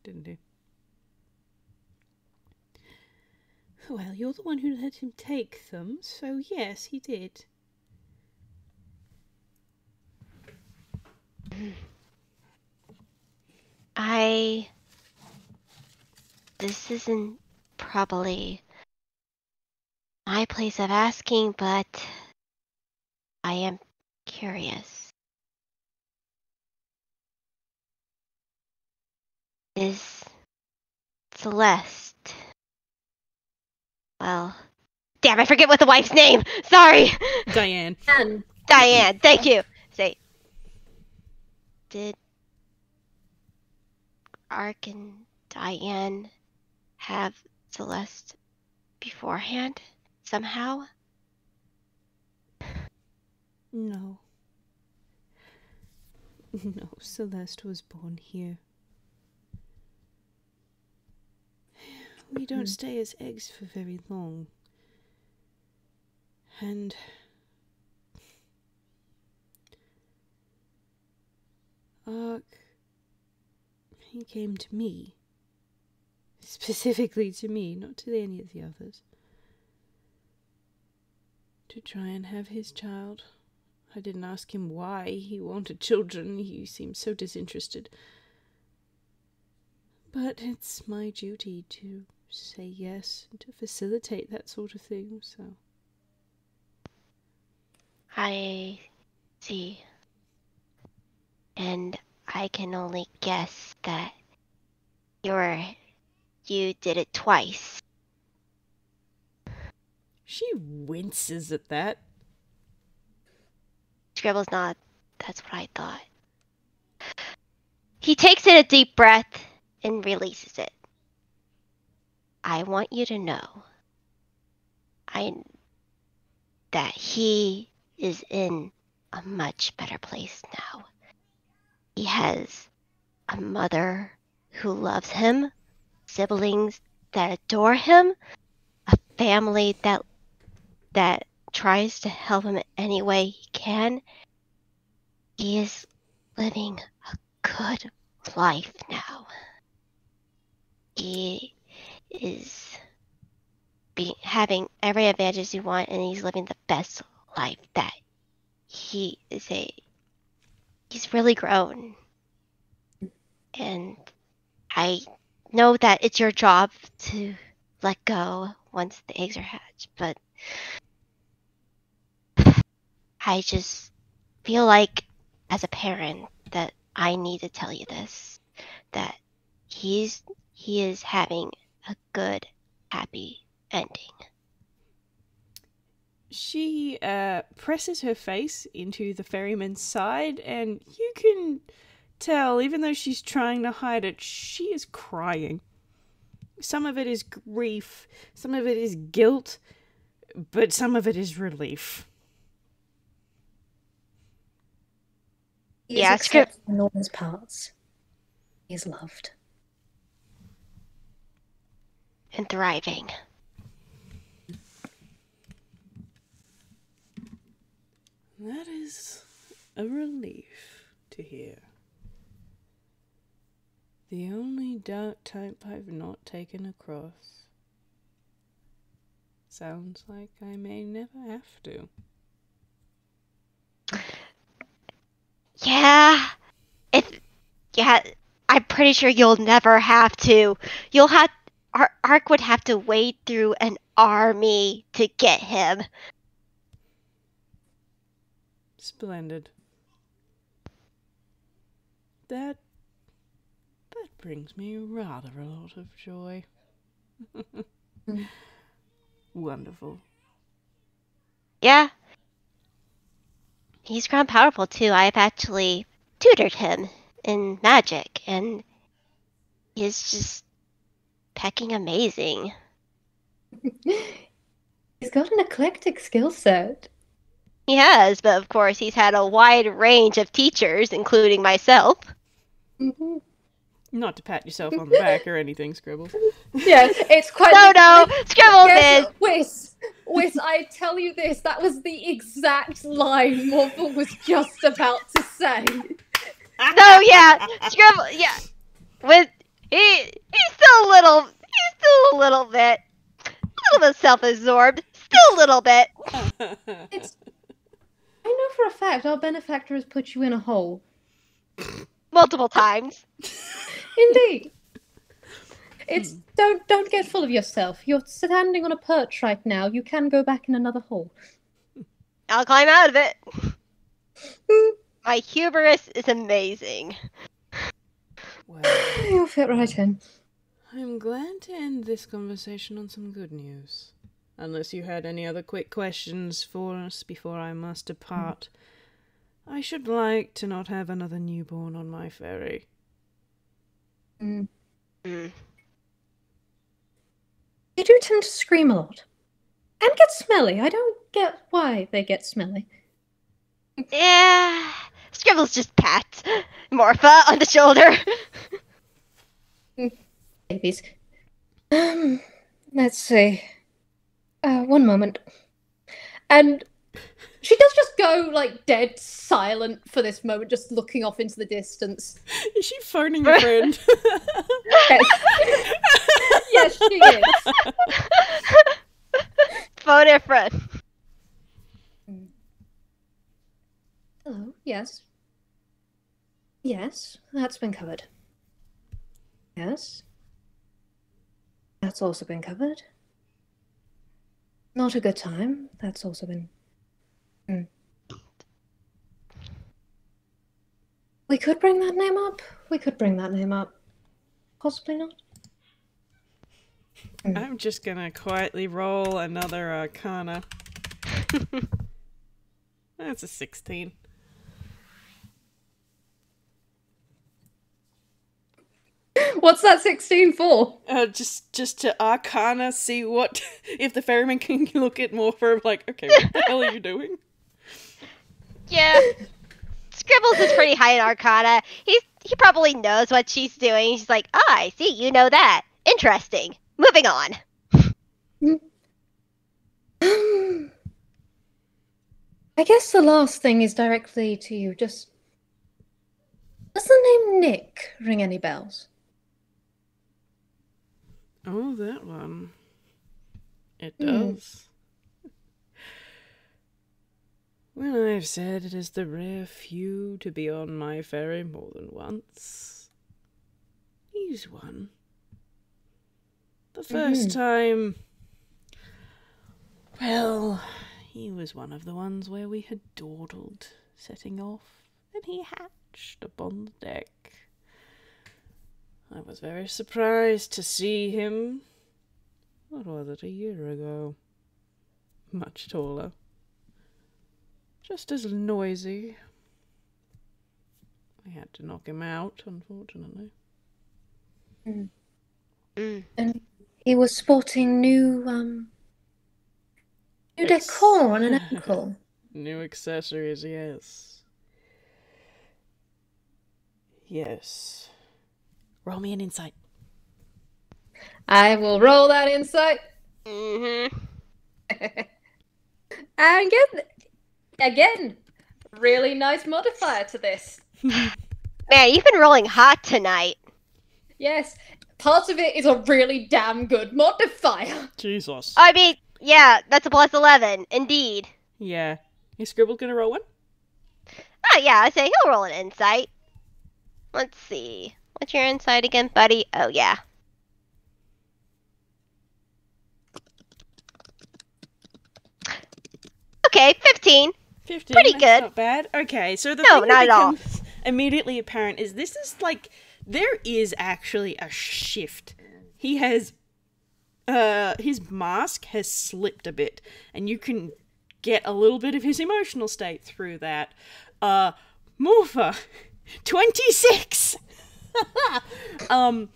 didn't he? Well, you're the one who let him take them, so yes, he did. I... This isn't probably my place of asking, but I am curious. Is Celeste... Well... Damn, I forget what the wife's name! Sorry! Diane. Diane, Diane, thank you! Say... Did... Ark and Diane have Celeste beforehand, somehow? No. No, Celeste was born here. We don't stay as eggs for very long. And... Ark... He came to me. Specifically to me, not to any of the others. To try and have his child. I didn't ask him why he wanted children. He seemed so disinterested. But it's my duty to say yes and to facilitate that sort of thing, so... I see. And I can only guess that you're... you did it twice. She winces at that. Scribble's not. That's what I thought. He takes in a deep breath and releases it. I want you to know I that he is in a much better place now. He has a mother who loves him, siblings that adore him, a family that that tries to help him any way he can. He is living a good life now. He is being, having every advantage he wants, and he's living the best life that he is a... He's really grown. And I know that it's your job to let go once the eggs are hatched, but I just feel like, as a parent, that I need to tell you this, that he's he is having a good, happy ending. She uh, presses her face into the ferryman's side, and you can tell, even though she's trying to hide it, she is crying. Some of it is grief, some of it is guilt, but some of it is relief. He yeah, is accepted in all his parts. He is loved. And thriving. That is a relief to hear. The only dark type I've not taken across. Sounds like I may never have to. Yeah, if yeah, I'm pretty sure you'll never have to. You'll have Ar Ark would have to wade through an army to get him. Splendid. That that brings me rather a lot of joy. mm. Wonderful. Yeah. He's grown powerful, too. I've actually tutored him in magic, and he's just pecking amazing. He's got an eclectic skill set. He has, but of course he's had a wide range of teachers, including myself. Mm-hmm. Not to pat yourself on the back or anything, Scribbles. Yes, it's quite... No, no, Scribbles yes, is... Wiss, Wiss, I tell you this, that was the exact line Morpha was just about to say. No, yeah, Scribbles, yeah. With, He, he's still a little, he's still a little bit, a little bit self-absorbed. Still a little bit. It's, I know for a fact our benefactor has put you in a hole. Multiple times. Indeed. It's, don't, don't get full of yourself. You're standing on a perch right now. You can go back in another hole. I'll climb out of it. My hubris is amazing. Well, you'll fit right in. I'm glad to end this conversation on some good news. Unless you had any other quick questions for us before I must depart. Mm. I should like to not have another newborn on my ferry. Mm. Mm. They do tend to scream a lot. And get smelly. I don't get why they get smelly. Yeah. Scribbles just pats Morpha on the shoulder. Babies. Um, let's see. Uh, one moment. And she does just go, like, dead silent for this moment, just looking off into the distance. Is she phoning a friend? Yes. Yes, she is. Phone a friend. Hello, yes. Yes, that's been covered. Yes. That's also been covered. Not a good time. That's also been... Mm. We could bring that name up. We could bring that name up. Possibly not. Mm. I'm just gonna quietly roll another Arcana. That's a sixteen. What's that sixteen for? Uh, just, just to Arcana, see what if the ferryman can look at more for. Like, okay, what the hell are you doing? Yeah, Scribbles is pretty high in Arcana. He he probably knows what she's doing. She's like, ah, oh, I see, you know that. Interesting. Moving on. I guess the last thing is directly to you. Just does the name Nick ring any bells? Oh, that one. It does. Mm. Well, I've said it is the rare few to be on my ferry more than once. He's one. The first mm-hmm. time... Well, he was one of the ones where we had dawdled, setting off, and he hatched upon the deck. I was very surprised to see him. What was it, a year ago? Much taller. Just as noisy. I had to knock him out, unfortunately. Mm. Mm. And he was sporting new, um... new Ex decor on an ankle. New accessories, yes. Yes. Roll me an insight. I will roll that insight. Mm-hmm. And get, again, really nice modifier to this. Man, you've been rolling hot tonight. Yes, part of it is a really damn good modifier. Jesus. I mean, yeah, that's a plus eleven, indeed. Yeah. Is Scribble gonna roll one? Oh, yeah, I say he'll roll an insight. Let's see. What's your insight again, buddy? Oh, yeah. Okay, fifteen. fifteen. Pretty good. That's not bad. Okay, so the no, thing that becomes immediately apparent is this is like, there is actually a shift. He has, uh, his mask has slipped a bit, and you can get a little bit of his emotional state through that. Uh, Morpha, twenty-six! um,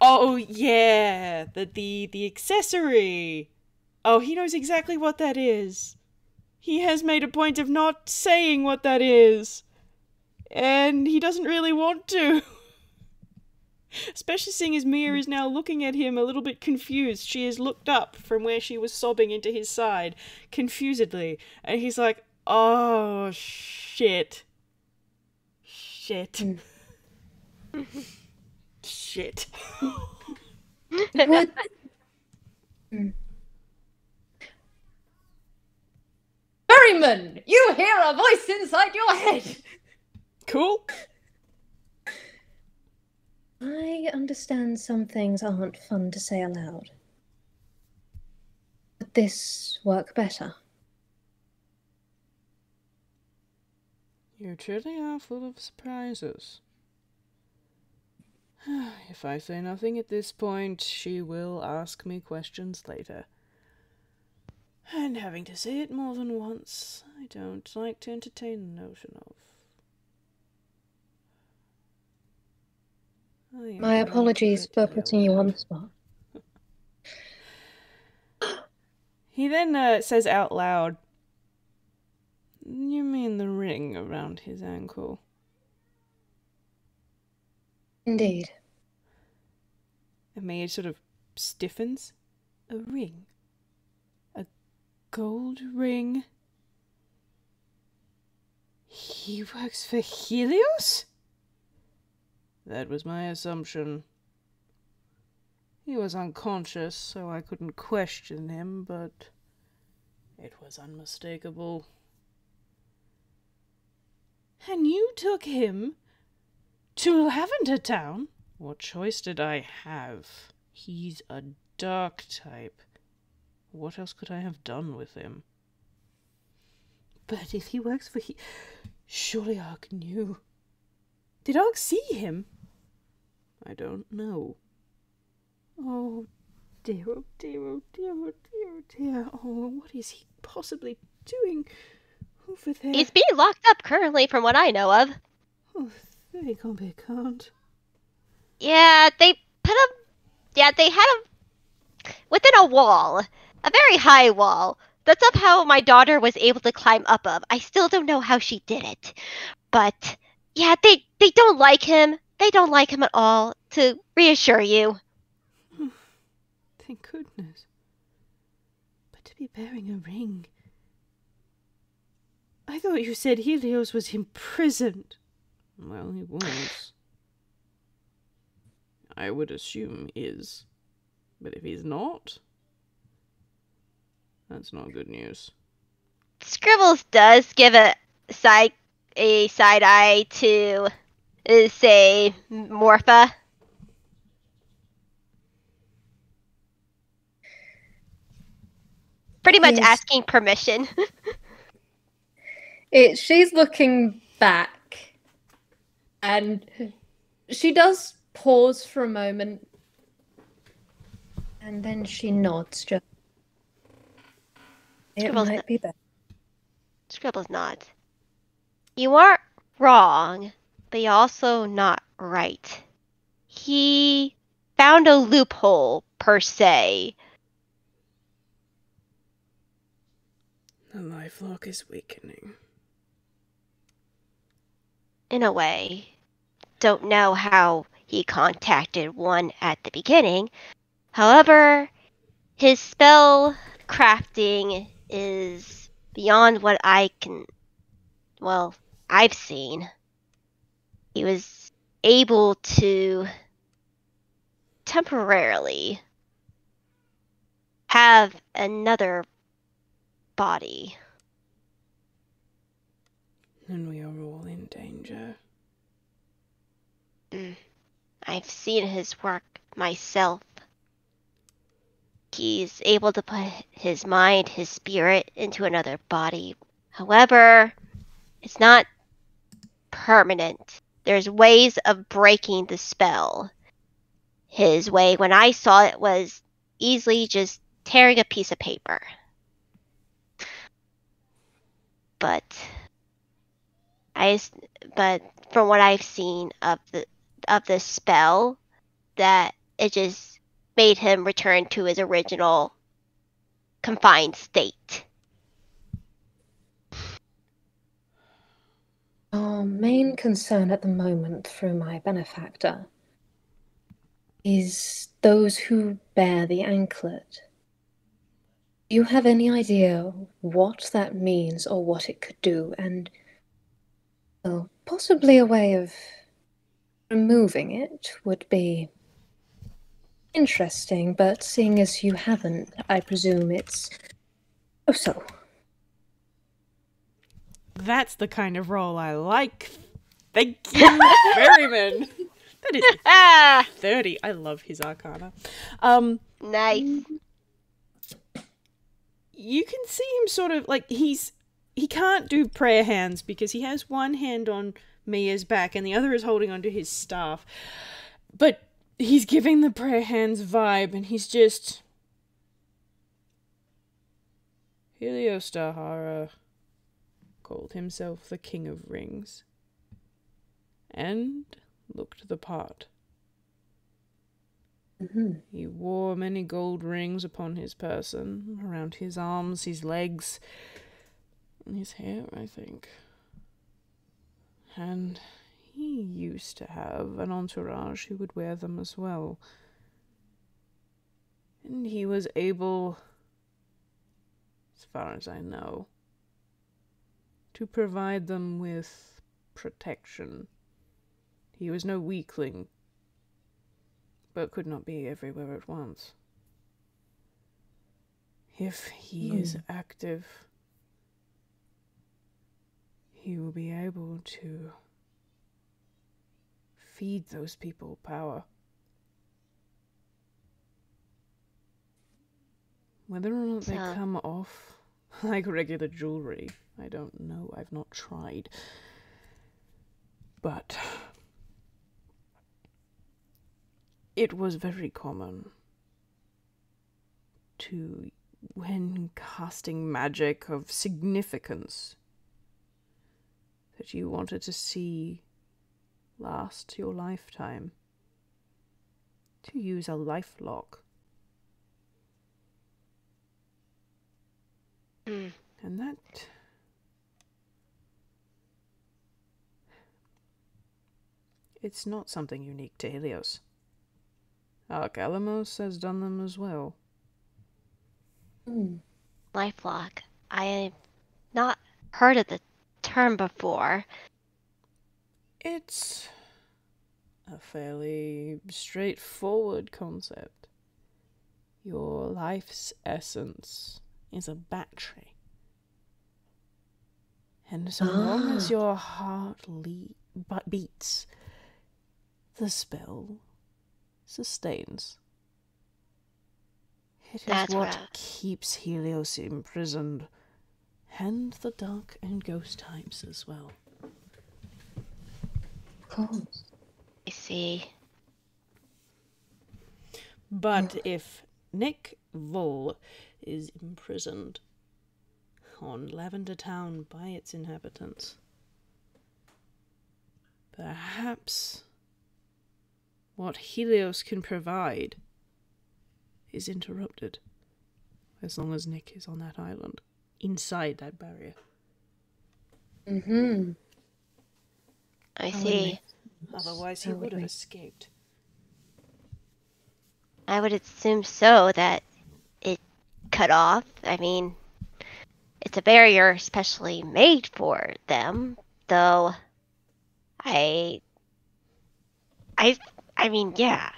oh yeah, the, the, the accessory. Oh, he knows exactly what that is. He has made a point of not saying what that is. And he doesn't really want to. Especially seeing as Mea is now looking at him a little bit confused. She has looked up from where she was sobbing into his side, confusedly. And he's like, oh, shit. Shit. Mm. Shit. shit. What? Mm. Ferryman, you hear a voice inside your head. Cool. I understand some things aren't fun to say aloud. Would this work better? You truly are full of surprises. If I say nothing at this point, she will ask me questions later. And having to say it more than once, I don't like to entertain the notion of. My apologies for putting you on the spot. He then uh, says out loud, "You mean the ring around his ankle?" Indeed. And Mea sort of stiffens. A ring. A gold ring. He works for Helios? That was my assumption. He was unconscious, so I couldn't question him, but it was unmistakable. And you took him to Lavender Town? What choice did I have? He's a dark type. What else could I have done with him? But if he works for he... Surely Ark knew. Did Ark see him? I don't know. Oh dear, oh dear, oh dear, oh dear, oh dear. Oh, what is he possibly doing over there? He's being locked up currently, from what I know of. Oh, they can't be can't. Yeah, they put up. Yeah, they had him within a wall, a very high wall. That's up how my daughter was able to climb up of. I still don't know how she did it, but yeah, they they don't like him. They don't like him at all. To reassure you. Thank goodness. But to be bearing a ring. I thought you said Helios was imprisoned. Well, he was. I would assume is. But if he's not, that's not good news. Scribbles does give a side a side eye to, uh, say, Morpha. Pretty much yes. Asking permission. It, she's looking back, and she does pause for a moment, and then she nods. Just it Scribbles might be better. Scribbles nods. You aren't wrong, but you're also not right. He found a loophole, per se. The lifelock is weakening. In a way, don't know how he contacted one at the beginning. However, his spell crafting is beyond what I can, well, I've seen. He was able to temporarily have another body. And we are all in danger. Mm. I've seen his work myself. He's able to put his mind, his spirit, into another body. However, it's not permanent. There's ways of breaking the spell. His way, when I saw it, was easily just tearing a piece of paper. But... I, but from what I've seen of the of the spell, that it just made him return to his original confined state. Our main concern at the moment, through my benefactor, is those who bear the anklet. Do you have any idea what that means or what it could do, and possibly a way of removing it would be Interesting, but seeing as you haven't, I presume it's... Oh, so. That's the kind of role I like. Thank you, Ferryman. That is ah! thirty. I love his arcana. Um, nice. You can see him sort of, like, he's... He can't do prayer hands because he has one hand on Mia's back and the other is holding onto his staff. But he's giving the prayer hands vibe and he's just... Helios Tahara called himself the King of Rings and looked the part. Mm-hmm. He wore many gold rings upon his person, around his arms, his legs... his hair, I think. And he used to have an entourage who would wear them as well. And he was able, as far as I know, to provide them with protection. He was no weakling, but could not be everywhere at once. If he mm. is active... he will be able to feed those people power. Whether or not they yeah. come off like regular jewelry, I don't know. I've not tried. But it was very common to, when casting magic of significance, that you wanted to see last your lifetime, to use a lifelock. Mm. And that... it's not something unique to Helios. Calamos has done them as well. Mm. Lifelock. I've not heard of the term before. It's a fairly straightforward concept. Your life's essence is a battery. And so long as your heart le but beats, the spell sustains. It is That's what rough. keeps Helios imprisoned. And the dark and ghost types as well. Cool. I see. But yeah. if Nick Vol is imprisoned on Lavender Town by its inhabitants, perhaps what Helios can provide is interrupted as long as Nick is on that island. Inside that barrier. Mm-hmm. I see. Otherwise he would have escaped. I would assume so, that it cut off. I mean, it's a barrier especially made for them, though I I I mean, yeah.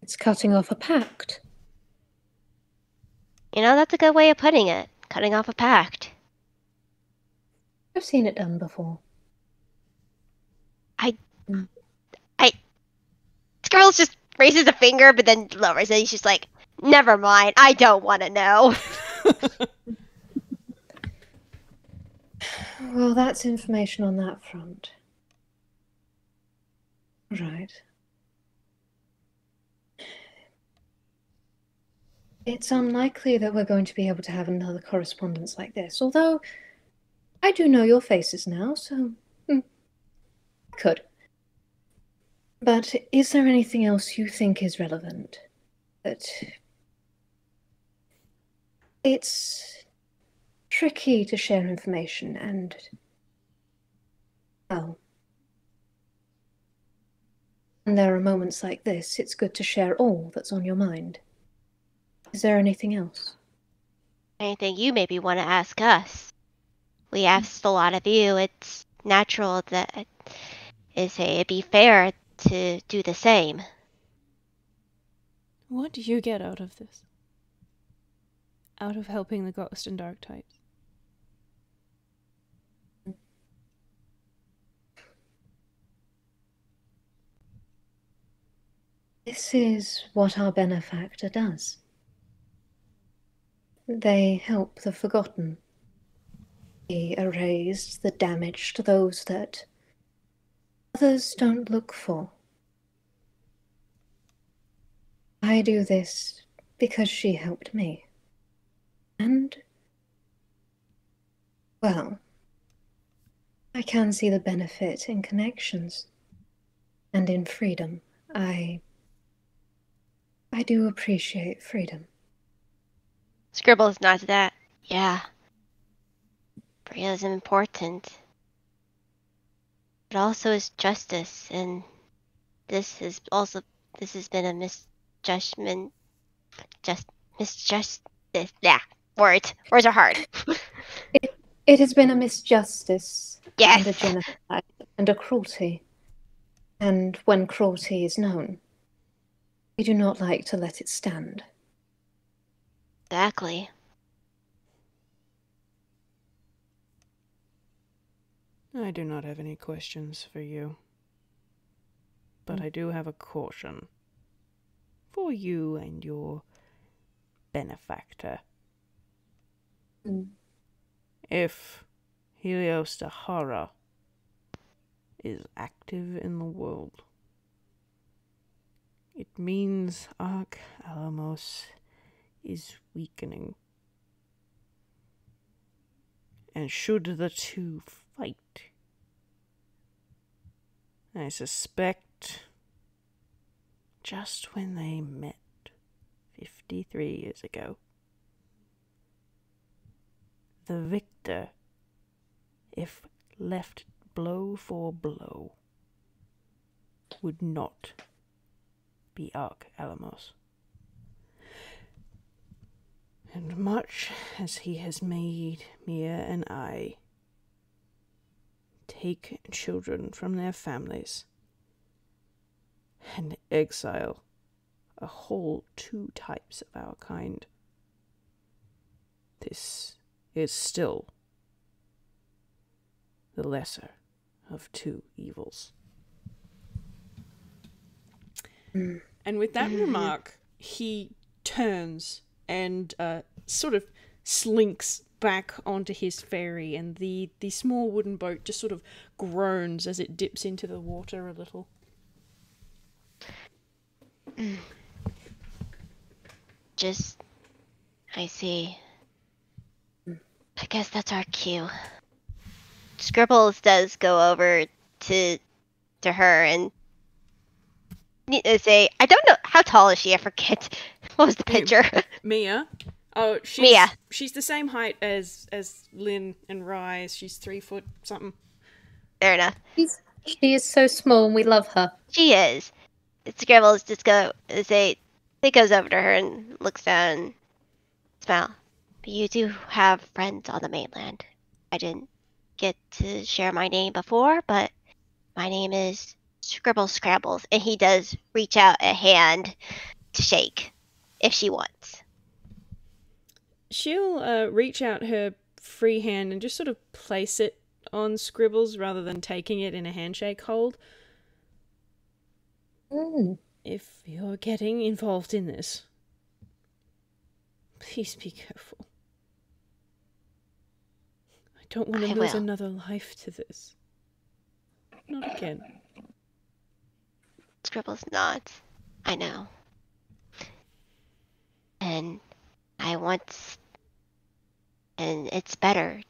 It's cutting off a pact. You know, that's a good way of putting it. Cutting off a pact. I've seen it done before. I... Mm. I... Scribbles just raises a finger, but then lowers it. He's just like, never mind, I don't want to know. Well, that's information on that front. Right. It's unlikely that we're going to be able to have another correspondence like this, although I do know your faces now, so hmm, I could. But is there anything else you think is relevant? That it's tricky to share information and... well, and there are moments like this, it's good to share all that's on your mind. Is there anything else? Anything you maybe want to ask us? We asked a lot of you. It's natural that, I say, it'd be fair to do the same. What do you get out of this? Out of helping the ghost and dark types? This is what our benefactor does. They help the forgotten. They erase the damaged, those that others don't look for. I do this because she helped me. And, well, I can see the benefit in connections and in freedom. I... I do appreciate freedom. Scribbles nods to that. Yeah. Freedom is important. But also is justice, and this is also this has been a misjudgment just misjustice. Yeah. Words. Words are hard. it it has been a misjustice. Yes. And a genocide and a cruelty. And when cruelty is known, we do not like to let it stand. Exactly. I do not have any questions for you. But I do have a caution. For you and your benefactor. Mm. If Helios Tahara is active in the world, it means Arc Alamos is weakening. And should the two fight, I suspect just when they met fifty-three years ago, the victor, if left blow for blow, would not be Arc Alamos. And much as he has made Mea and I take children from their families and exile a whole two types of our kind, this is still the lesser of two evils. And with that remark, he turns and uh, sort of slinks back onto his ferry, and the, the small wooden boat just sort of groans as it dips into the water a little. Just, I see. I guess that's our cue. Scribbles does go over to to her and say, I don't know, how tall is she? I forget. What was the picture? Mea. Oh, she's Mea. She's the same height as as Lynn and Rise. She's three foot something. Fair enough. She's, she is so small, and we love her. She is. Scribbles just go say. It goes over to her and looks down, and smile. But you do have friends on the mainland. I didn't get to share my name before, but my name is Scribble Scrabbles, and he does reach out a hand to shake if she wants. She'll uh, reach out her free hand and just sort of place it on Scribbles rather than taking it in a handshake hold. Mm. If you're getting involved in this, please be careful. I don't want to I lose will. another life to this. Not again. Scribbles nods. I know. And I want... And it's better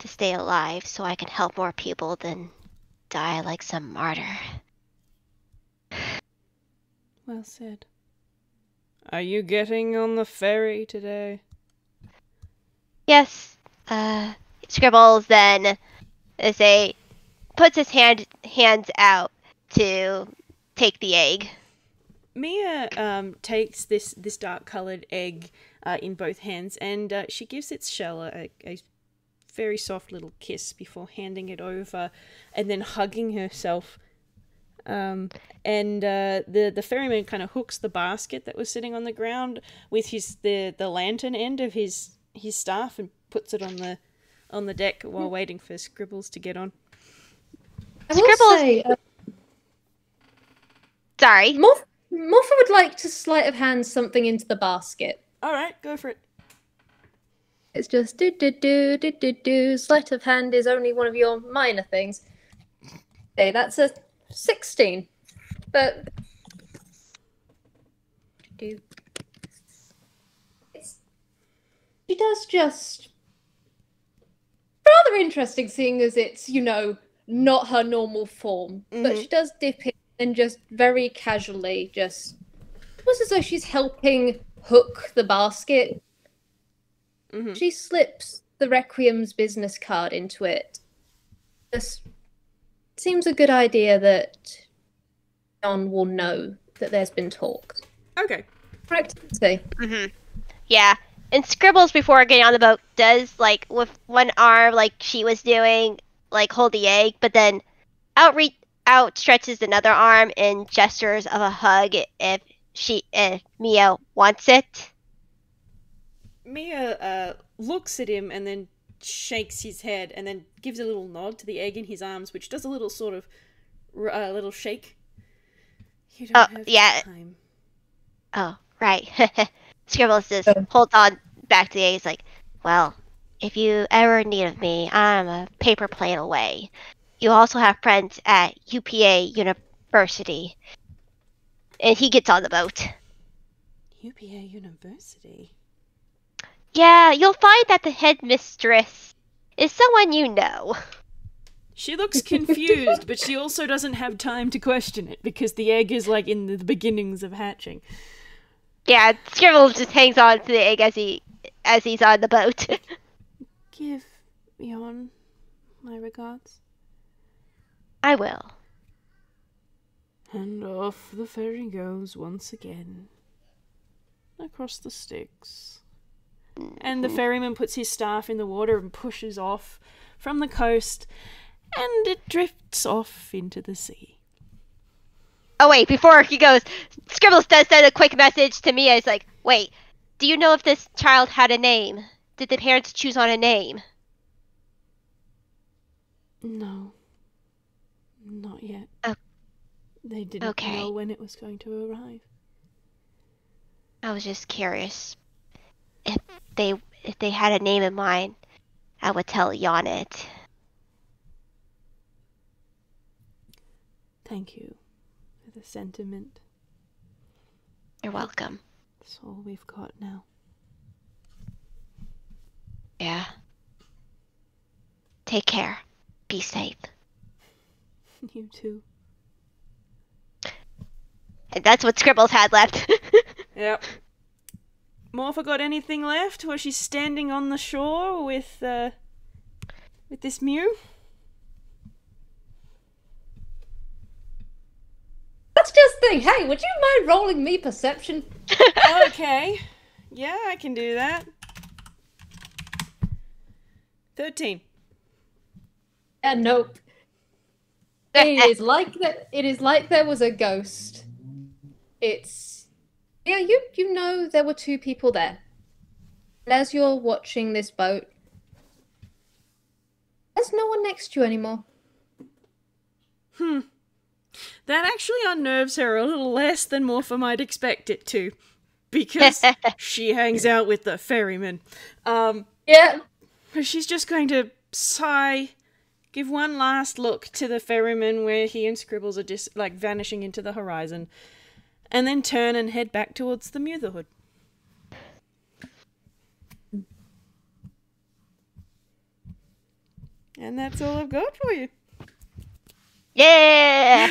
to stay alive so I can help more people than die like some martyr. Well said. Are you getting on the ferry today? Yes. Uh, Scribbles then, as a, puts his hand hands out to... take the egg. Mea um, takes this, this dark-coloured egg uh, in both hands, and uh, she gives its shell a, a very soft little kiss before handing it over and then hugging herself Um, and uh, the the ferryman kind of hooks the basket that was sitting on the ground with his the the lantern end of his his staff and puts it on the on the deck while waiting for Scribbles to get on. I will Scribbles. Say, uh, Sorry. Morpha would like to sleight of hand something into the basket. All right, go for it. It's just do do do do do do. Sleight of hand is only one of your minor things. Okay, that's a sixteen. But do it's she does just rather interesting, seeing as it's, you know, not her normal form, mm-hmm. but she does dip in and just very casually just almost as though she's helping hook the basket. Mm-hmm. She slips the Requiem's business card into it. Just seems a good idea that John will know that there's been talk. Okay. Practically. Mm-hmm. Yeah. And Scribbles, before getting on the boat, does, like, with one arm, like she was doing, like, hold the egg, but then outreach, outstretches another arm and gestures of a hug if she, if Mea wants it. Mea uh, looks at him and then shakes his head and then gives a little nod to the egg in his arms, which does a little sort of uh, little shake. You don't oh, have yeah. time. Oh, right. Scribbles just oh. holds on back to the egg. He's like, well, if you ever need of me, I'm a paper plane away. You also have friends at U P A University. And he gets on the boat. U P A University? Yeah, you'll find that the headmistress is someone you know. She looks confused, but she also doesn't have time to question it, because the egg is, like, in the beginnings of hatching. Yeah, Scribble just hangs on to the egg as, he, as he's on the boat. Give Yon my regards. I will. And off the ferry goes once again. Across the sticks. And the ferryman puts his staff in the water and pushes off from the coast, and it drifts off into the sea. Oh wait, before he goes, Scribbles does send a quick message to Mea. He's like, wait, do you know if this child had a name? Did the parents choose on a name? No. Not yet. Oh. They didn't okay. know when it was going to arrive. I was just curious. If they if they had a name in mind, I would tell Yon it. Thank you for the sentiment. You're welcome. That's all we've got now. Yeah. Take care. Be safe. You too. And that's what Scribbles had left. Yep. Morpha got anything left? Was she standing on the shore with uh, with this Mew? Let's just think. Hey, would you mind rolling me perception? Okay. Yeah, I can do that. Thirteen. Uh, nope. It is like that. It is like there was a ghost. It's. Yeah, you you know there were two people there. And as you're watching this boat, there's no one next to you anymore. Hmm. That actually unnerves her a little less than Morpha might expect it to, because she hangs out with the ferryman. Um, yeah. She's just going to sigh, give one last look to the ferryman where he and Scribbles are just like vanishing into the horizon. And then turn and head back towards the Mutherhood. And that's all I've got for you. Yeah!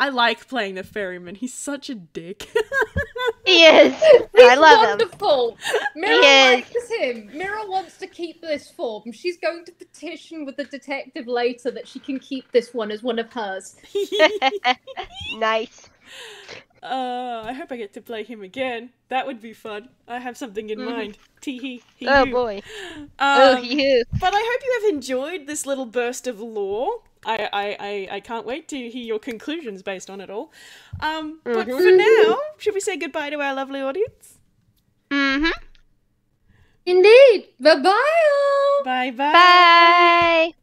I like playing the ferryman. He's such a dick. He is. I love wonderful. Him. Mira likes him. Mira wants to keep this form. She's going to petition with the detective later that she can keep this one as one of hers. Nice. Uh, I hope I get to play him again. That would be fun. I have something in mm. mind. Tee hee. He oh, you. boy. Um, oh, you. But I hope you have enjoyed this little burst of lore. I, I, I, I can't wait to hear your conclusions based on it all. Um, but mm-hmm. for now, should we say goodbye to our lovely audience? Mm-hmm. Indeed. Bye-bye. Bye-bye. Bye.